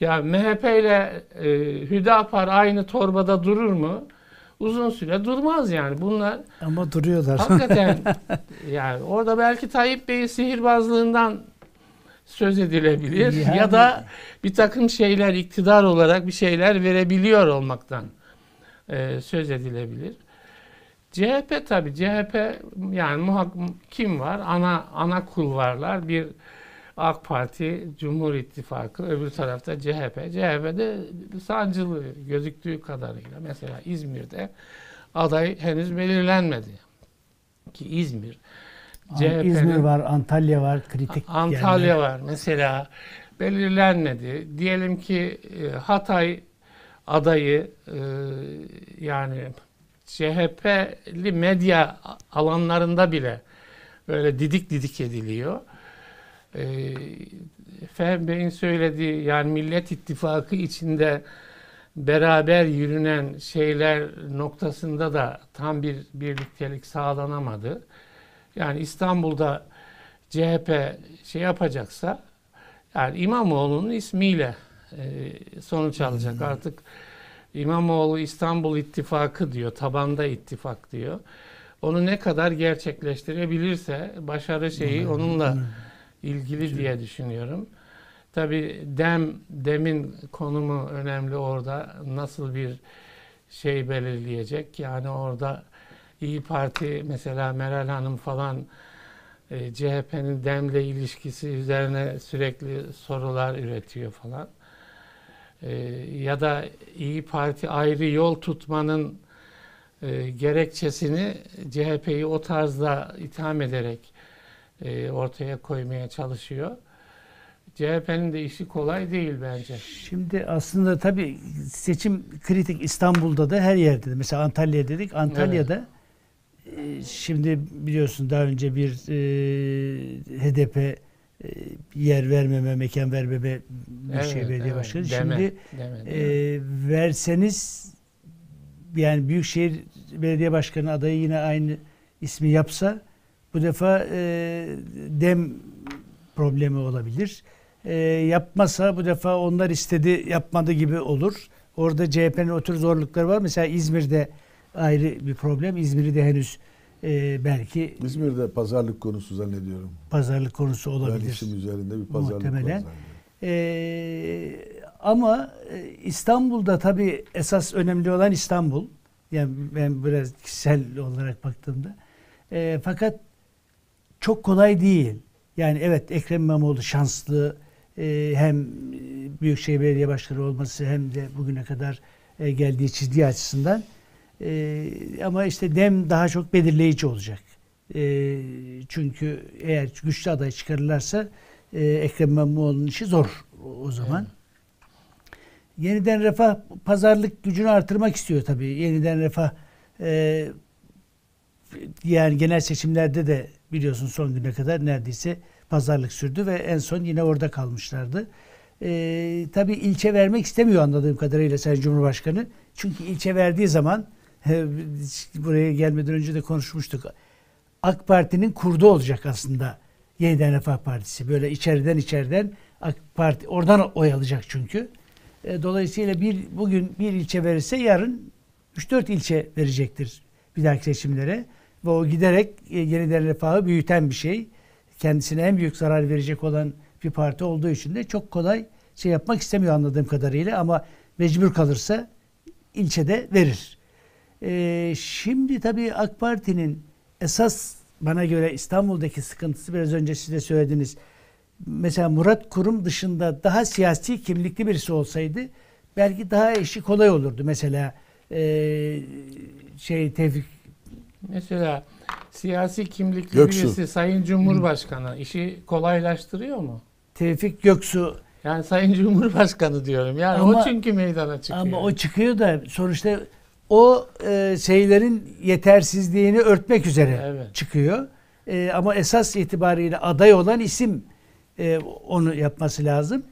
Ya MHP ile Hüdapar aynı torbada durur mu? Uzun süre durmaz yani bunlar. Ama duruyorlar. Hakikaten yani orada belki Tayyip Bey'in sihirbazlığından söz edilebilir yani, ya da bir takım şeyler, iktidar olarak bir şeyler verebiliyor olmaktan söz edilebilir. CHP tabii, CHP yani kim var? Ana kulvarlar, bir AK Parti, Cumhur İttifakı, öbür tarafta CHP. CHP'de sancılı gözüktüğü kadarıyla. Mesela İzmir'de aday henüz belirlenmedi. Ki İzmir, İzmir var, Antalya var, kritik. Antalya yerler var mesela, belirlenmedi. Diyelim ki Hatay adayı, yani CHP'li medya alanlarında bile böyle didik ediliyor. Fehmi Bey'in söylediği, yani Millet İttifakı içinde beraber yürünen şeyler noktasında da tam bir birliktelik sağlanamadı. Yani İstanbul'da CHP şey yapacaksa, yani İmamoğlu'nun ismiyle sonuç alacak. Artık İmamoğlu İstanbul İttifakı diyor, tabanda ittifak diyor. Onu ne kadar gerçekleştirebilirse başarı şeyi onunla ilgili diye düşünüyorum. Tabii DEM'in konumu önemli orada. Nasıl bir şey belirleyecek? Yani orada İYİ Parti, mesela Meral Hanım falan, CHP'nin DEM'le ilişkisi üzerine sürekli sorular üretiyor falan. Ya da İYİ Parti ayrı yol tutmanın gerekçesini CHP'yi o tarzda itham ederek ortaya koymaya çalışıyor. CHP'nin de işi kolay değil bence. Şimdi aslında tabii seçim kritik, İstanbul'da da, her yerde de. Mesela Antalya dedik. Antalya'da evet. Şimdi biliyorsun daha önce bir HDP yer vermeme, mekan vermeme bir şey belediye başkanı. Şimdi verseniz, yani Büyükşehir Belediye Başkanı adayı yine aynı ismi yapsa, bu defa DEM problemi olabilir. Yapmasa bu defa onlar istedi yapmadı gibi olur. Orada CHP'nin o tür zorlukları var. Mesela İzmir'de ayrı bir problem. İzmir'i de henüz belki... İzmir'de pazarlık konusu zannediyorum. Pazarlık konusu olabilir. İşim üzerinde bir pazarlık muhtemelen. Ama İstanbul'da tabii esas önemli olan İstanbul. Yani ben biraz kişisel olarak baktığımda. Fakat çok kolay değil. Yani evet, Ekrem İmamoğlu şanslı, hem Büyükşehir Belediye Başkanı olması hem de bugüne kadar geldiği çizgi açısından. Ama işte DEM daha çok belirleyici olacak. Çünkü eğer güçlü aday çıkarırlarsa Ekrem İmamoğlu'nun işi zor o zaman. Evet. Yeniden Refah pazarlık gücünü artırmak istiyor tabii. Yeniden Refah yani genel seçimlerde de biliyorsun son güne kadar neredeyse pazarlık sürdü ve en son yine orada kalmışlardı. Tabii ilçe vermek istemiyor anladığım kadarıyla Sayın Cumhurbaşkanı. Çünkü ilçe verdiği zaman, buraya gelmeden önce de konuşmuştuk, AK Parti'nin kurdu olacak aslında Yeniden Refah Partisi. Böyle içeriden AK Parti oradan oy alacak çünkü. Dolayısıyla bugün bir ilçe verirse yarın 3-4 ilçe verecektir bir dahaki seçimlere. Ve o giderek Yeniden Refah'ı büyüten bir şey. Kendisine en büyük zarar verecek olan bir parti olduğu için de çok kolay şey yapmak istemiyor anladığım kadarıyla, ama mecbur kalırsa ilçede verir. Şimdi tabii AK Parti'nin esas bana göre İstanbul'daki sıkıntısı, biraz önce siz de söylediniz. Mesela Murat Kurum dışında daha siyasi kimlikli birisi olsaydı belki daha işi kolay olurdu. Mesela Mesela siyasi kimlikli birisi Sayın Cumhurbaşkanı işi kolaylaştırıyor mu? Tevfik Göksu. Yani Sayın Cumhurbaşkanı diyorum. Yani ama, o çünkü meydana çıkıyor. Ama o çıkıyor da sonuçta o şeylerin yetersizliğini örtmek üzere çıkıyor. Ama esas itibariyle aday olan isim onu yapması lazım.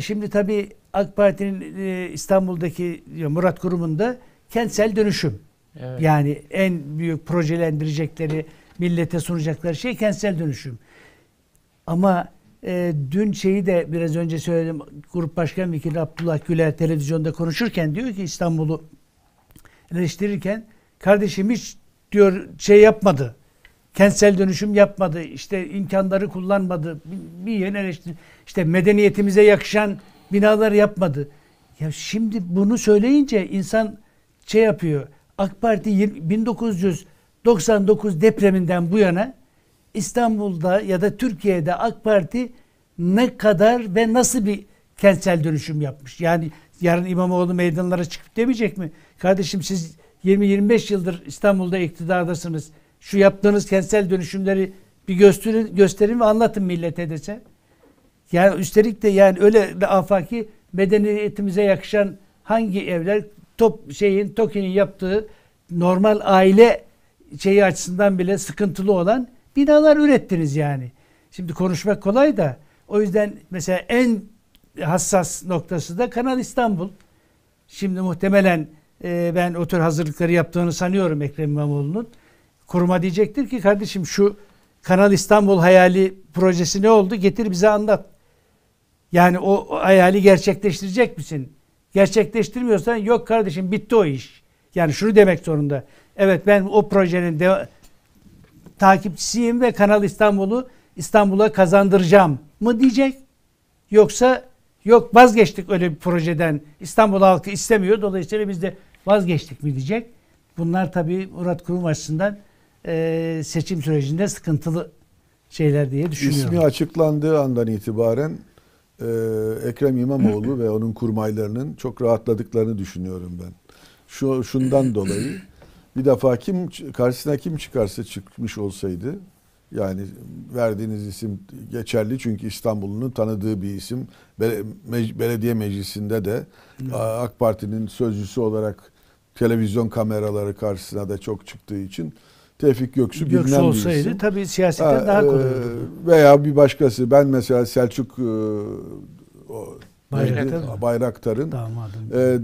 Şimdi tabii AK Parti'nin İstanbul'daki Murat Kurum'un da kentsel dönüşüm. Evet. Yani en büyük projelendirecekleri, millete sunacakları şey kentsel dönüşüm. Ama dün şeyi de biraz önce söyledim. Grup Başkan Vekili Abdullah Güler televizyonda konuşurken diyor ki, İstanbul'u eleştirirken, kardeşim hiç diyor şey yapmadı. Kentsel dönüşüm yapmadı. İşte imkanları kullanmadı. Bir yeni eleştir. İşte medeniyetimize yakışan binalar yapmadı. Ya şimdi bunu söyleyince insan şey yapıyor. AK Parti 1999 depreminden bu yana İstanbul'da ya da Türkiye'de AK Parti ne kadar ve nasıl bir kentsel dönüşüm yapmış? Yani yarın İmamoğlu meydanlara çıkıp demeyecek mi? Kardeşim siz 20-25 yıldır İstanbul'da iktidardasınız. Şu yaptığınız kentsel dönüşümleri bir gösterin ve anlatın millete dese. Yani üstelik de yani öyle afaki, medeniyetimize yakışan hangi evler? TOKİ'nin yaptığı normal aile şeyi açısından bile sıkıntılı olan binalar ürettiniz yani. Şimdi konuşmak kolay da, o yüzden mesela en hassas noktası da Kanal İstanbul. Şimdi muhtemelen ben o tür hazırlıkları yaptığını sanıyorum Ekrem İmamoğlu'nun. Kuruma diyecektir ki, kardeşim şu Kanal İstanbul hayali projesi ne oldu? Getir bize anlat. Yani o hayali gerçekleştirecek misin? Gerçekleştirmiyorsan yok kardeşim bitti o iş. Yani şunu demek zorunda. Evet, ben o projenin takipçisiyim ve Kanal İstanbul'u İstanbul'a kazandıracağım mı diyecek? Yoksa yok vazgeçtik öyle bir projeden. İstanbul halkı istemiyor, dolayısıyla biz de vazgeçtik mi diyecek? Bunlar tabii Murat Kurum açısından seçim sürecinde sıkıntılı şeyler diye düşünüyorum. İsmi açıklandığı andan itibaren Ekrem İmamoğlu ve onun kurmaylarının çok rahatladıklarını düşünüyorum ben. Şundan dolayı, bir defa karşısına kim çıkarsa çıkmış olsaydı Yani verdiğiniz isim geçerli çünkü İstanbul'un tanıdığı bir isim. Belediye meclisinde de AK Parti'nin sözcüsü olarak televizyon kameraları karşısına da çok çıktığı için Tevfik Göksu bilinen bir isim. Göksu olsaydı tabii siyasetten daha kolay olurdu. Veya bir başkası. Ben mesela Selçuk Bayraktar'ın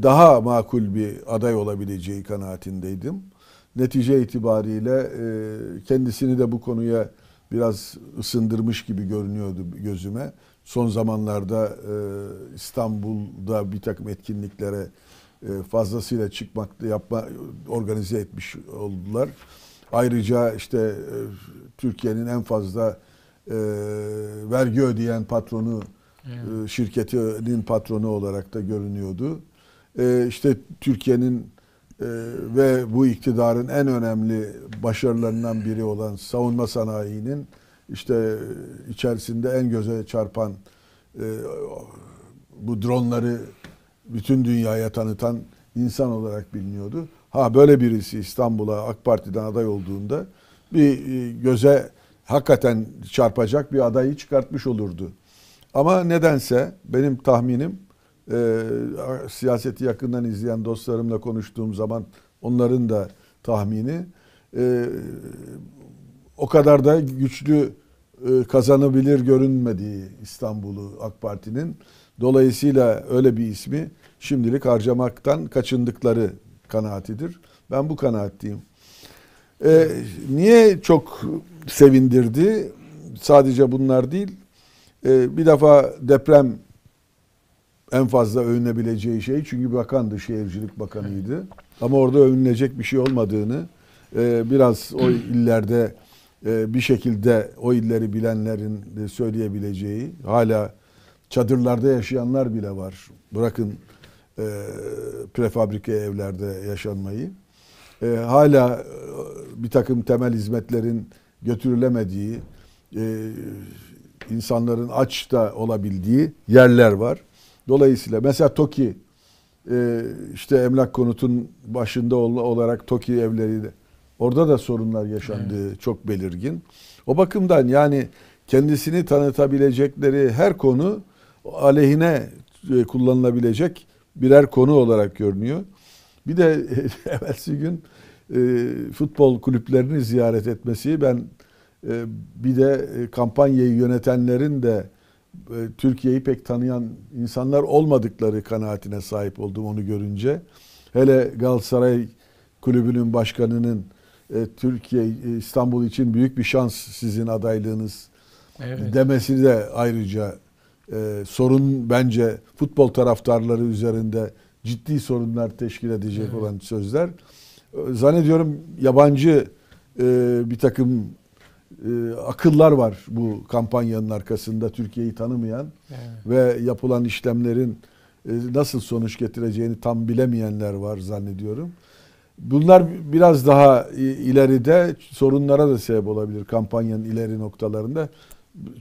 daha makul bir aday olabileceği kanaatindeydim. Netice itibariyle kendisini de bu konuya biraz ısındırmış gibi görünüyordu gözüme. Son zamanlarda İstanbul'da bir takım etkinliklere fazlasıyla organize etmiş oldular. Ayrıca işte Türkiye'nin en fazla vergi ödeyen patronu, şirketinin patronu olarak da görünüyordu. İşte Türkiye'nin ve bu iktidarın en önemli başarılarından biri olan savunma sanayinin işte içerisinde en göze çarpan bu dronları bütün dünyaya tanıtan insan olarak biliniyordu. Ha böyle birisi İstanbul'a AK Parti'den aday olduğunda bir göze hakikaten çarpacak bir adayı çıkartmış olurdu. Ama nedense benim tahminim siyaseti yakından izleyen dostlarımla konuştuğum zaman onların da tahmini o kadar da güçlü kazanabilir görünmediği İstanbul'u AK Parti'nin. Dolayısıyla öyle bir ismi şimdilik harcamaktan kaçındıkları kanaatidir. Ben bu kanaatteyim. Niye çok sevindirdi? Sadece bunlar değil. Bir defa deprem en fazla övünebileceği şey, çünkü bakandı, Şehircilik Bakanı'ydı. Ama orada övünülecek bir şey olmadığını biraz o illerde bir şekilde o illeri bilenlerin de söyleyebileceği, hala çadırlarda yaşayanlar bile var. Bırakın prefabrike evlerde yaşanmayı. Hala bir takım temel hizmetlerin götürülemediği, insanların aç da olabildiği yerler var. Dolayısıyla mesela TOKİ, işte emlak konutun başında olarak TOKİ evleri, orada da sorunlar yaşandığı çok belirgin. O bakımdan yani kendisini tanıtabilecekleri her konu aleyhine kullanılabilecek birer konu olarak görünüyor. Bir de evvelsi gün futbol kulüplerini ziyaret etmesi, ben bir de kampanyayı yönetenlerin de Türkiye'yi pek tanıyan insanlar olmadıkları kanaatine sahip oldum onu görünce. Hele Galatasaray Kulübü'nün başkanının Türkiye, İstanbul için büyük bir şans sizin adaylığınız demesi de ayrıca sorun, bence futbol taraftarları üzerinde ciddi sorunlar teşkil edecek olan sözler. Zannediyorum yabancı bir takım akıllar var bu kampanyanın arkasında, Türkiye'yi tanımayan ve yapılan işlemlerin nasıl sonuç getireceğini tam bilemeyenler var zannediyorum. Bunlar biraz daha ileride sorunlara da sebep olabilir kampanyanın ileri noktalarında.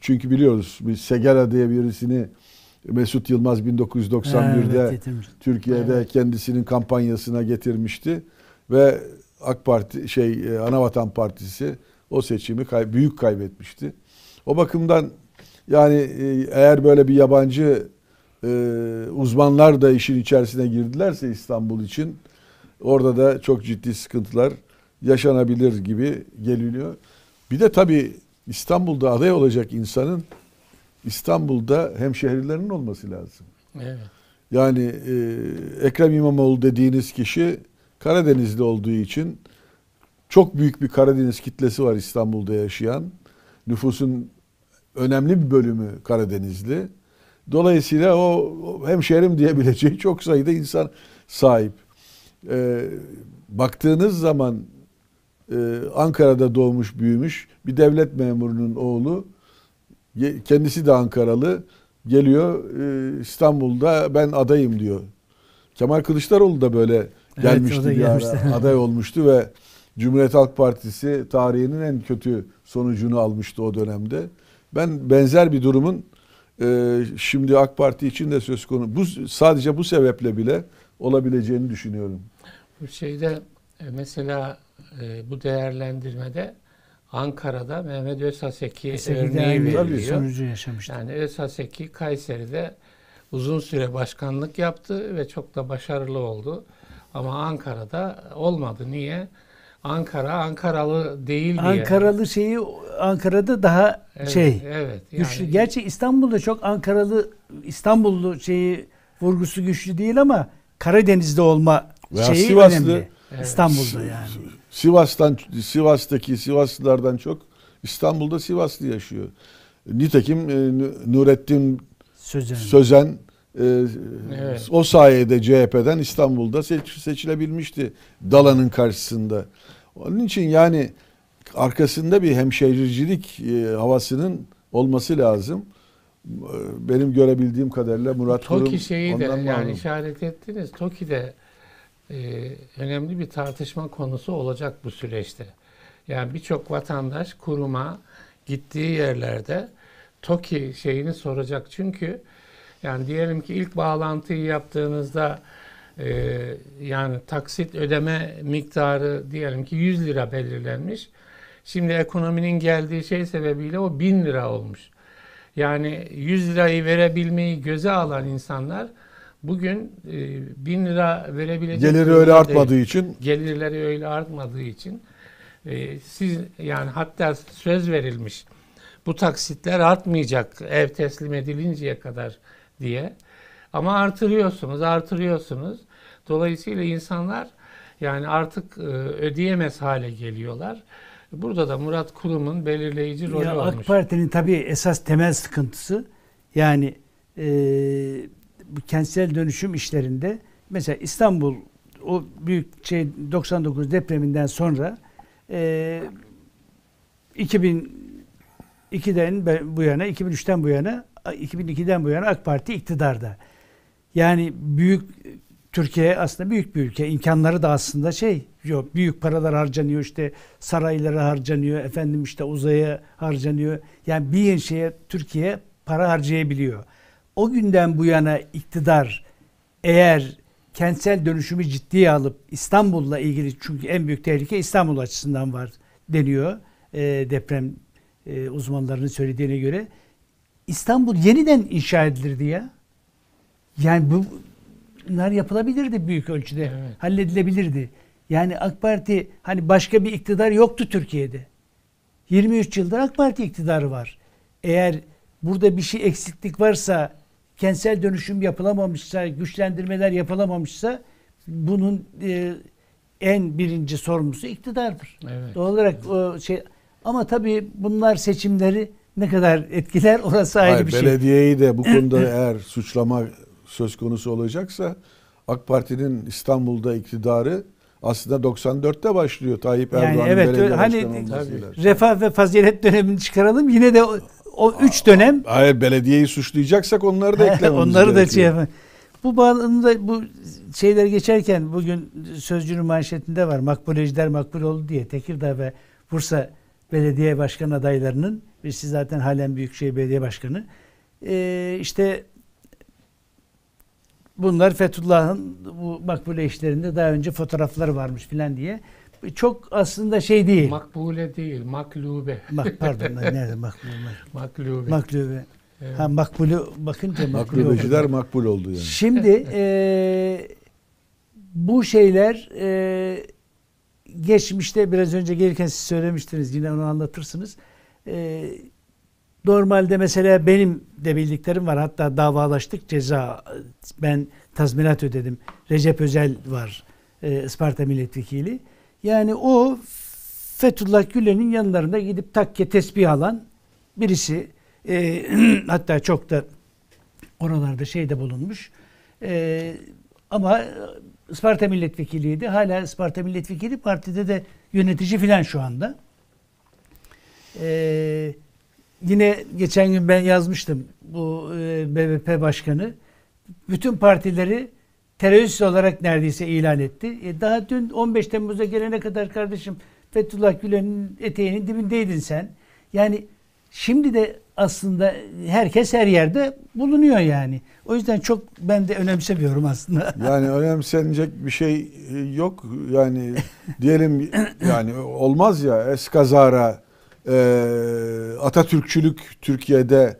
Çünkü biliyoruz biz Segera diye birisini, Mesut Yılmaz 1991'de Türkiye'de kendisinin kampanyasına getirmişti ve AK Parti Anavatan Partisi o seçimi büyük kaybetmişti. O bakımdan yani eğer böyle bir yabancı uzmanlar da işin içerisine girdilerse İstanbul için, orada da çok ciddi sıkıntılar yaşanabilir gibi geliniyor. Bir de tabii İstanbul'da aday olacak insanın İstanbul'da hemşehrilerinin olması lazım. Evet. Yani Ekrem İmamoğlu dediğiniz kişi Karadenizli olduğu için çok büyük bir Karadeniz kitlesi var İstanbul'da yaşayan. Nüfusun önemli bir bölümü Karadenizli. Dolayısıyla o hemşehrim diyebileceği çok sayıda insan sahip. Baktığınız zaman Ankara'da doğmuş büyümüş bir devlet memurunun oğlu, kendisi de Ankaralı, geliyor İstanbul'da ben adayım diyor. Kemal Kılıçdaroğlu da böyle gelmişti bir ara, aday olmuştu ve Cumhuriyet Halk Partisi tarihinin en kötü sonucunu almıştı o dönemde. Ben benzer bir durumun şimdi AK Parti için de söz konusu. Sadece bu sebeple bile olabileceğini düşünüyorum. Bu mesela bu değerlendirmede Ankara'da Mehmet Özhaseki örneği veriliyor. Yani Özhaseki Kayseri'de uzun süre başkanlık yaptı ve çok da başarılı oldu. Ama Ankara'da olmadı. Niye? Ankara, Ankaralı değil diye. Ankaralı şeyi Ankara'da daha evet, güçlü. Yani, gerçi İstanbul'da çok Ankaralı, İstanbullu şeyi vurgusu güçlü değil ama Karadeniz'de olma şeyi Sivaslı, önemli. Evet. İstanbul'da yani. Sivaslılardan çok İstanbul'da Sivaslı yaşıyor. Nitekim Nurettin Sözen evet, o sayede CHP'den İstanbul'da seçilebilmişti Dalan'ın karşısında. Onun için yani arkasında bir hemşehricilik havasının olması lazım. Benim görebildiğim kadarıyla Murat Kurum. TOKİ şeyi de yani işaret ettiniz. TOKİ de önemli bir tartışma konusu olacak bu süreçte. Yani birçok vatandaş kuruma gittiği yerlerde TOKİ şeyini soracak. Çünkü yani diyelim ki ilk bağlantıyı yaptığınızda yani taksit ödeme miktarı diyelim ki 100 lira belirlenmiş. Şimdi ekonominin geldiği şey sebebiyle o 1000 lira olmuş. Yani 100 lirayı verebilmeyi göze alan insanlar bugün 1000 lira verebilecek. Geliri öyle artmadığı için. Gelirleri öyle artmadığı için. Siz yani hatta söz verilmiş bu taksitler artmayacak ev teslim edilinceye kadar diye. Ama artırıyorsunuz. Dolayısıyla insanlar yani artık ödeyemez hale geliyorlar. Burada da Murat Kurum'un belirleyici rolü ya olmuş. AK Parti'nin tabii esas temel sıkıntısı yani kentsel dönüşüm işlerinde mesela İstanbul o büyük 99 depreminden sonra 2002'den bu yana, 2003'ten bu yana, 2002'den bu yana AK Parti iktidarda. Yani büyük Türkiye aslında büyük bir ülke. İmkanları da aslında yok. Büyük paralar harcanıyor, işte saraylara harcanıyor, efendim işte uzaya harcanıyor. Yani bir şeye Türkiye para harcayabiliyor. O günden bu yana iktidar eğer kentsel dönüşümü ciddiye alıp İstanbul'la ilgili, çünkü en büyük tehlike İstanbul açısından var deniyor deprem uzmanlarının söylediğine göre. İstanbul yeniden inşa edilirdi ya. Yani bunlar yapılabilirdi büyük ölçüde. Evet. Halledilebilirdi. Yani AK Parti hani başka bir iktidar yoktu Türkiye'de. 23 yıldır AK Parti iktidarı var. Eğer burada bir şey eksiklik varsa, kentsel dönüşüm yapılamamışsa, güçlendirmeler yapılamamışsa bunun en birinci sorumlusu iktidardır. Evet. Doğal olarak o şey. Ama tabii bunlar seçimleri ne kadar etkiler orası ayrı bir şey. Belediyeyi de bu konuda eğer suçlama söz konusu olacaksa AK Parti'nin İstanbul'da iktidarı aslında 94'te başlıyor Tayyip Erdoğan'ın belediye başkanlığıyla. Refah ve fazilet dönemini çıkaralım yine de o üç dönem. Hayır, belediyeyi suçlayacaksak onları da eklememiz onları da bu bağlamda bu şeyler geçerken bugün Sözcü'nün manşetinde var. Makbuleciler makbul oldu diye Tekirdağ ve Bursa belediye başkan adaylarının, birisi zaten halen Büyükşehir Belediye Başkanı, işte bunlar Fethullah'ın bu makbule işlerinde daha önce fotoğrafları varmış filan diye. Çok aslında değil. Makbule değil, maklube. Pardon, nerede maklube? Maklube. Evet. Ha, makbule bakınca maklube. Maklubeciler makbul oldu yani. Şimdi bu şeyler geçmişte biraz önce gelirken siz söylemiştiniz, yine onu anlatırsınız. Normalde mesela benim de bildiklerim var. Hatta davalaştık, ben tazminat ödedim. Recep Özel var, Isparta milletvekili. Yani o Fethullah Gülen'in yanlarında gidip takke tesbih alan birisi. Hatta çok da oralarda bulunmuş. Ama Isparta milletvekiliydi. Hala Isparta milletvekili, partide de yönetici filan şu anda. Yine geçen gün ben yazmıştım, bu BBP başkanı bütün partileri terörist olarak neredeyse ilan etti. Daha dün 15 Temmuz'a gelene kadar kardeşim Fethullah Gülen'in eteğinin dibindeydin sen. Yani şimdi de aslında herkes her yerde bulunuyor yani. O yüzden çok ben de önemsemiyorum aslında. Yani önemsenecek bir şey yok. Yani diyelim yani olmaz ya eskazara Atatürkçülük Türkiye'de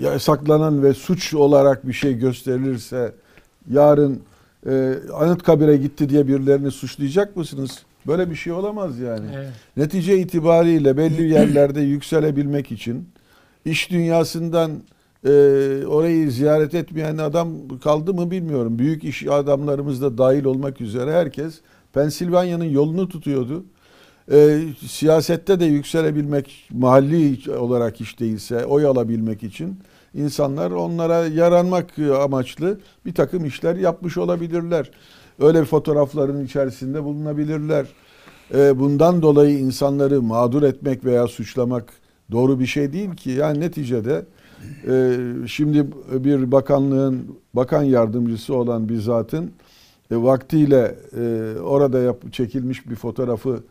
yasaklanan ve suç olarak bir şey gösterilirse yarın Anıtkabir'e gitti diye birilerini suçlayacak mısınız? Böyle bir şey olamaz yani. Evet. Netice itibariyle belli yerlerde yükselebilmek için iş dünyasından orayı ziyaret etmeyen adam kaldı mı bilmiyorum. Büyük iş adamlarımız da dahil olmak üzere herkes Pensilvanya'nın yolunu tutuyordu. Siyasette de yükselebilmek, mahalli olarak hiç değilse oy alabilmek için insanlar onlara yaranmak amaçlı bir takım işler yapmış olabilirler. Öyle fotoğrafların içerisinde bulunabilirler. Bundan dolayı insanları mağdur etmek veya suçlamak doğru bir şey değil ki. Yani neticede şimdi bir bakanlığın bakan yardımcısı olan bir zatın vaktiyle orada çekilmiş bir fotoğrafı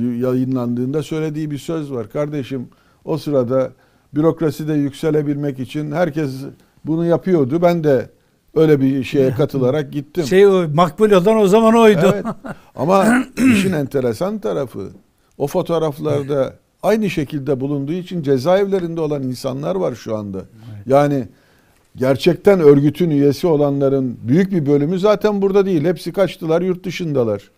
yayınlandığında söylediği bir söz var. Kardeşim, o sırada bürokraside yükselebilmek için herkes bunu yapıyordu. Ben de öyle bir şeye katılarak gittim. Makbul olan o zaman oydu. Evet. Ama işin enteresan tarafı, o fotoğraflarda aynı şekilde bulunduğu için cezaevlerinde olan insanlar var şu anda. Evet. Yani gerçekten örgütün üyesi olanların büyük bir bölümü zaten burada değil. Hepsi kaçtılar, yurt dışındalar.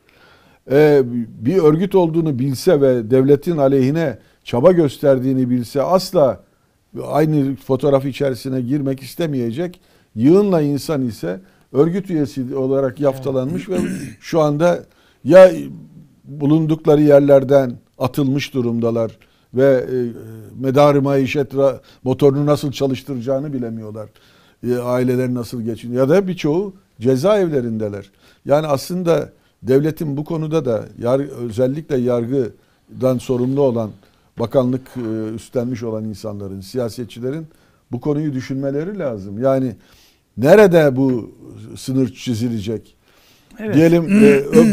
Bir örgüt olduğunu bilse ve devletin aleyhine çaba gösterdiğini bilse asla aynı fotoğraf içerisine girmek istemeyecek yığınla insan ise örgüt üyesi olarak yaftalanmış ve şu anda ya bulundukları yerlerden atılmış durumdalar ve medar-ı maişet motorunu nasıl çalıştıracağını bilemiyorlar. Aileler nasıl geçiniyor ya da birçoğu cezaevlerindeler. Yani aslında devletin bu konuda da özellikle yargıdan sorumlu olan, bakanlık üstlenmiş olan insanların, siyasetçilerin bu konuyu düşünmeleri lazım. Yani nerede bu sınır çizilecek? Evet. Diyelim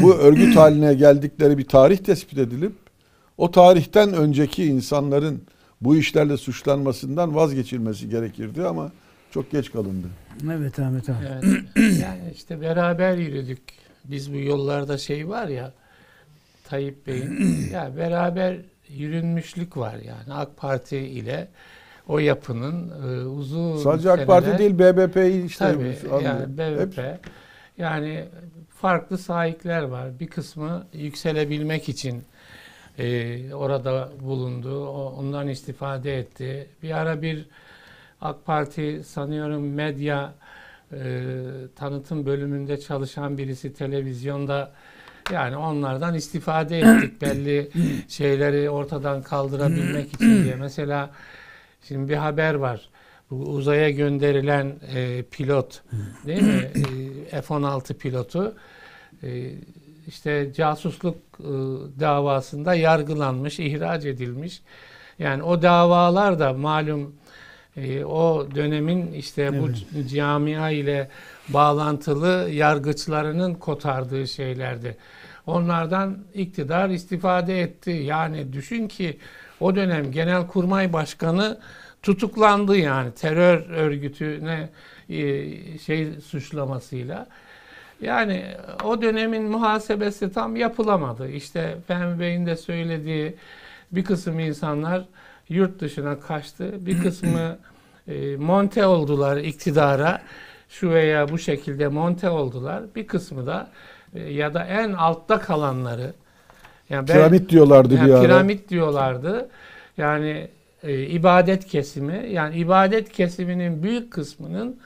bu örgüt haline geldikleri bir tarih tespit edilip o tarihten önceki insanların bu işlerle suçlanmasından vazgeçilmesi gerekirdi ama çok geç kalındı. Evet Ahmet abi. Yani işte beraber yürüdük. Biz bu yollarda var ya, Tayyip Bey'in ya beraber yürünmüşlük var yani AK Parti ile o yapının uzun sadece seneler, AK Parti değil BBP'yi tabii yani BBP hep. Yani farklı sahipler var. Bir kısmı yükselebilmek için orada bulundu. Ondan istifade etti. Bir ara bir AK Parti sanıyorum medya tanıtım bölümünde çalışan birisi televizyonda yani onlardan istifade ettik belli şeyleri ortadan kaldırabilmek için diye. Mesela şimdi bir haber var. Bu uzaya gönderilen pilot değil mi? F-16 pilotu işte casusluk davasında yargılanmış, ihraç edilmiş. Yani o davalar da malum o dönemin işte bu camia ile bağlantılı yargıçlarının kotardığı şeylerdi. Onlardan iktidar istifade etti. Yani düşün ki o dönem Genelkurmay Başkanı tutuklandı yani terör örgütüne suçlamasıyla. Yani o dönemin muhasebesi tam yapılamadı. İşte Fehmi Bey'in de söylediği bir kısım insanlar yurt dışına kaçtı. Bir kısmı monte oldular iktidara. Şu veya bu şekilde monte oldular. Bir kısmı da ya da en altta kalanları. Yani piramit diyorlardı yani bir ara. Piramit diyorlardı. Yani ibadet kesimi. Yani ibadet kesiminin büyük kısmının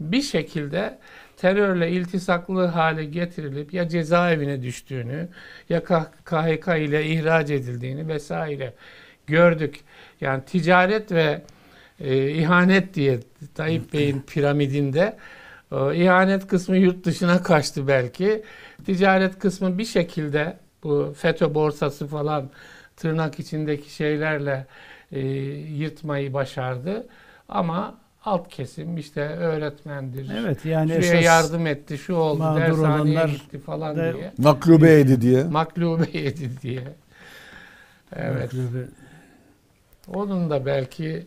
bir şekilde terörle iltisaklı hale getirilip ya cezaevine düştüğünü ya KHK ile ihraç edildiğini vesaire gördük. Yani ticaret ve ihanet diye Tayyip Bey'in piramidinde ihanet kısmı yurt dışına kaçtı belki. Ticaret kısmı bir şekilde bu FETÖ borsası falan tırnak içindeki şeylerle yırtmayı başardı. Ama alt kesim işte öğretmendir. Evet yani şuraya yardım etti, şu oldu, dershaneye gitti falan diye. Maklubeydi diye. Maklubeydi diye. Evet. Maklube. Onun da belki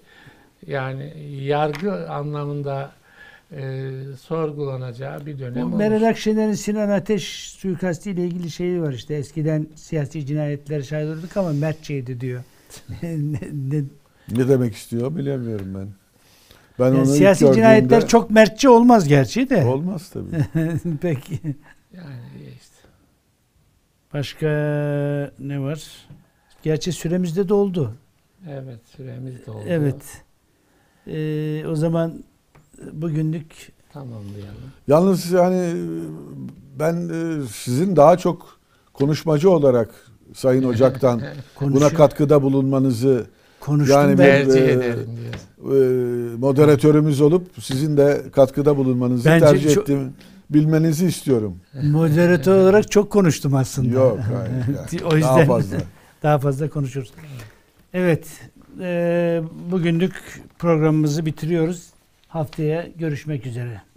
yani yargı anlamında sorgulanacağı bir dönem olmuş. Meral Akşener'in Sinan Ateş suikastı ile ilgili şeyi var işte. Eskiden siyasi cinayetler şahit olduk ama mertçeydi diyor. Ne demek istiyor bilemiyorum ben. Ben yani siyasi cinayetler çok mertçe olmaz gerçi de. Olmaz tabii. Peki. Yani işte. Başka ne var? Gerçi süremizde doldu. Evet, süremiz doldu. Evet. O zaman bugünlük tamamlayalım. Yalnız yani ben sizin daha çok konuşmacı olarak Sayın Ocak'tan buna katkıda bulunmanızı yani moderatörümüz olup sizin de katkıda bulunmanızı tercih ettim. Bilmenizi istiyorum. Moderatör olarak çok konuştum aslında. Yok hayır. Yani. O yüzden daha fazla. Daha fazla konuşuruz. Evet. Bugünlük programımızı bitiriyoruz. Haftaya görüşmek üzere.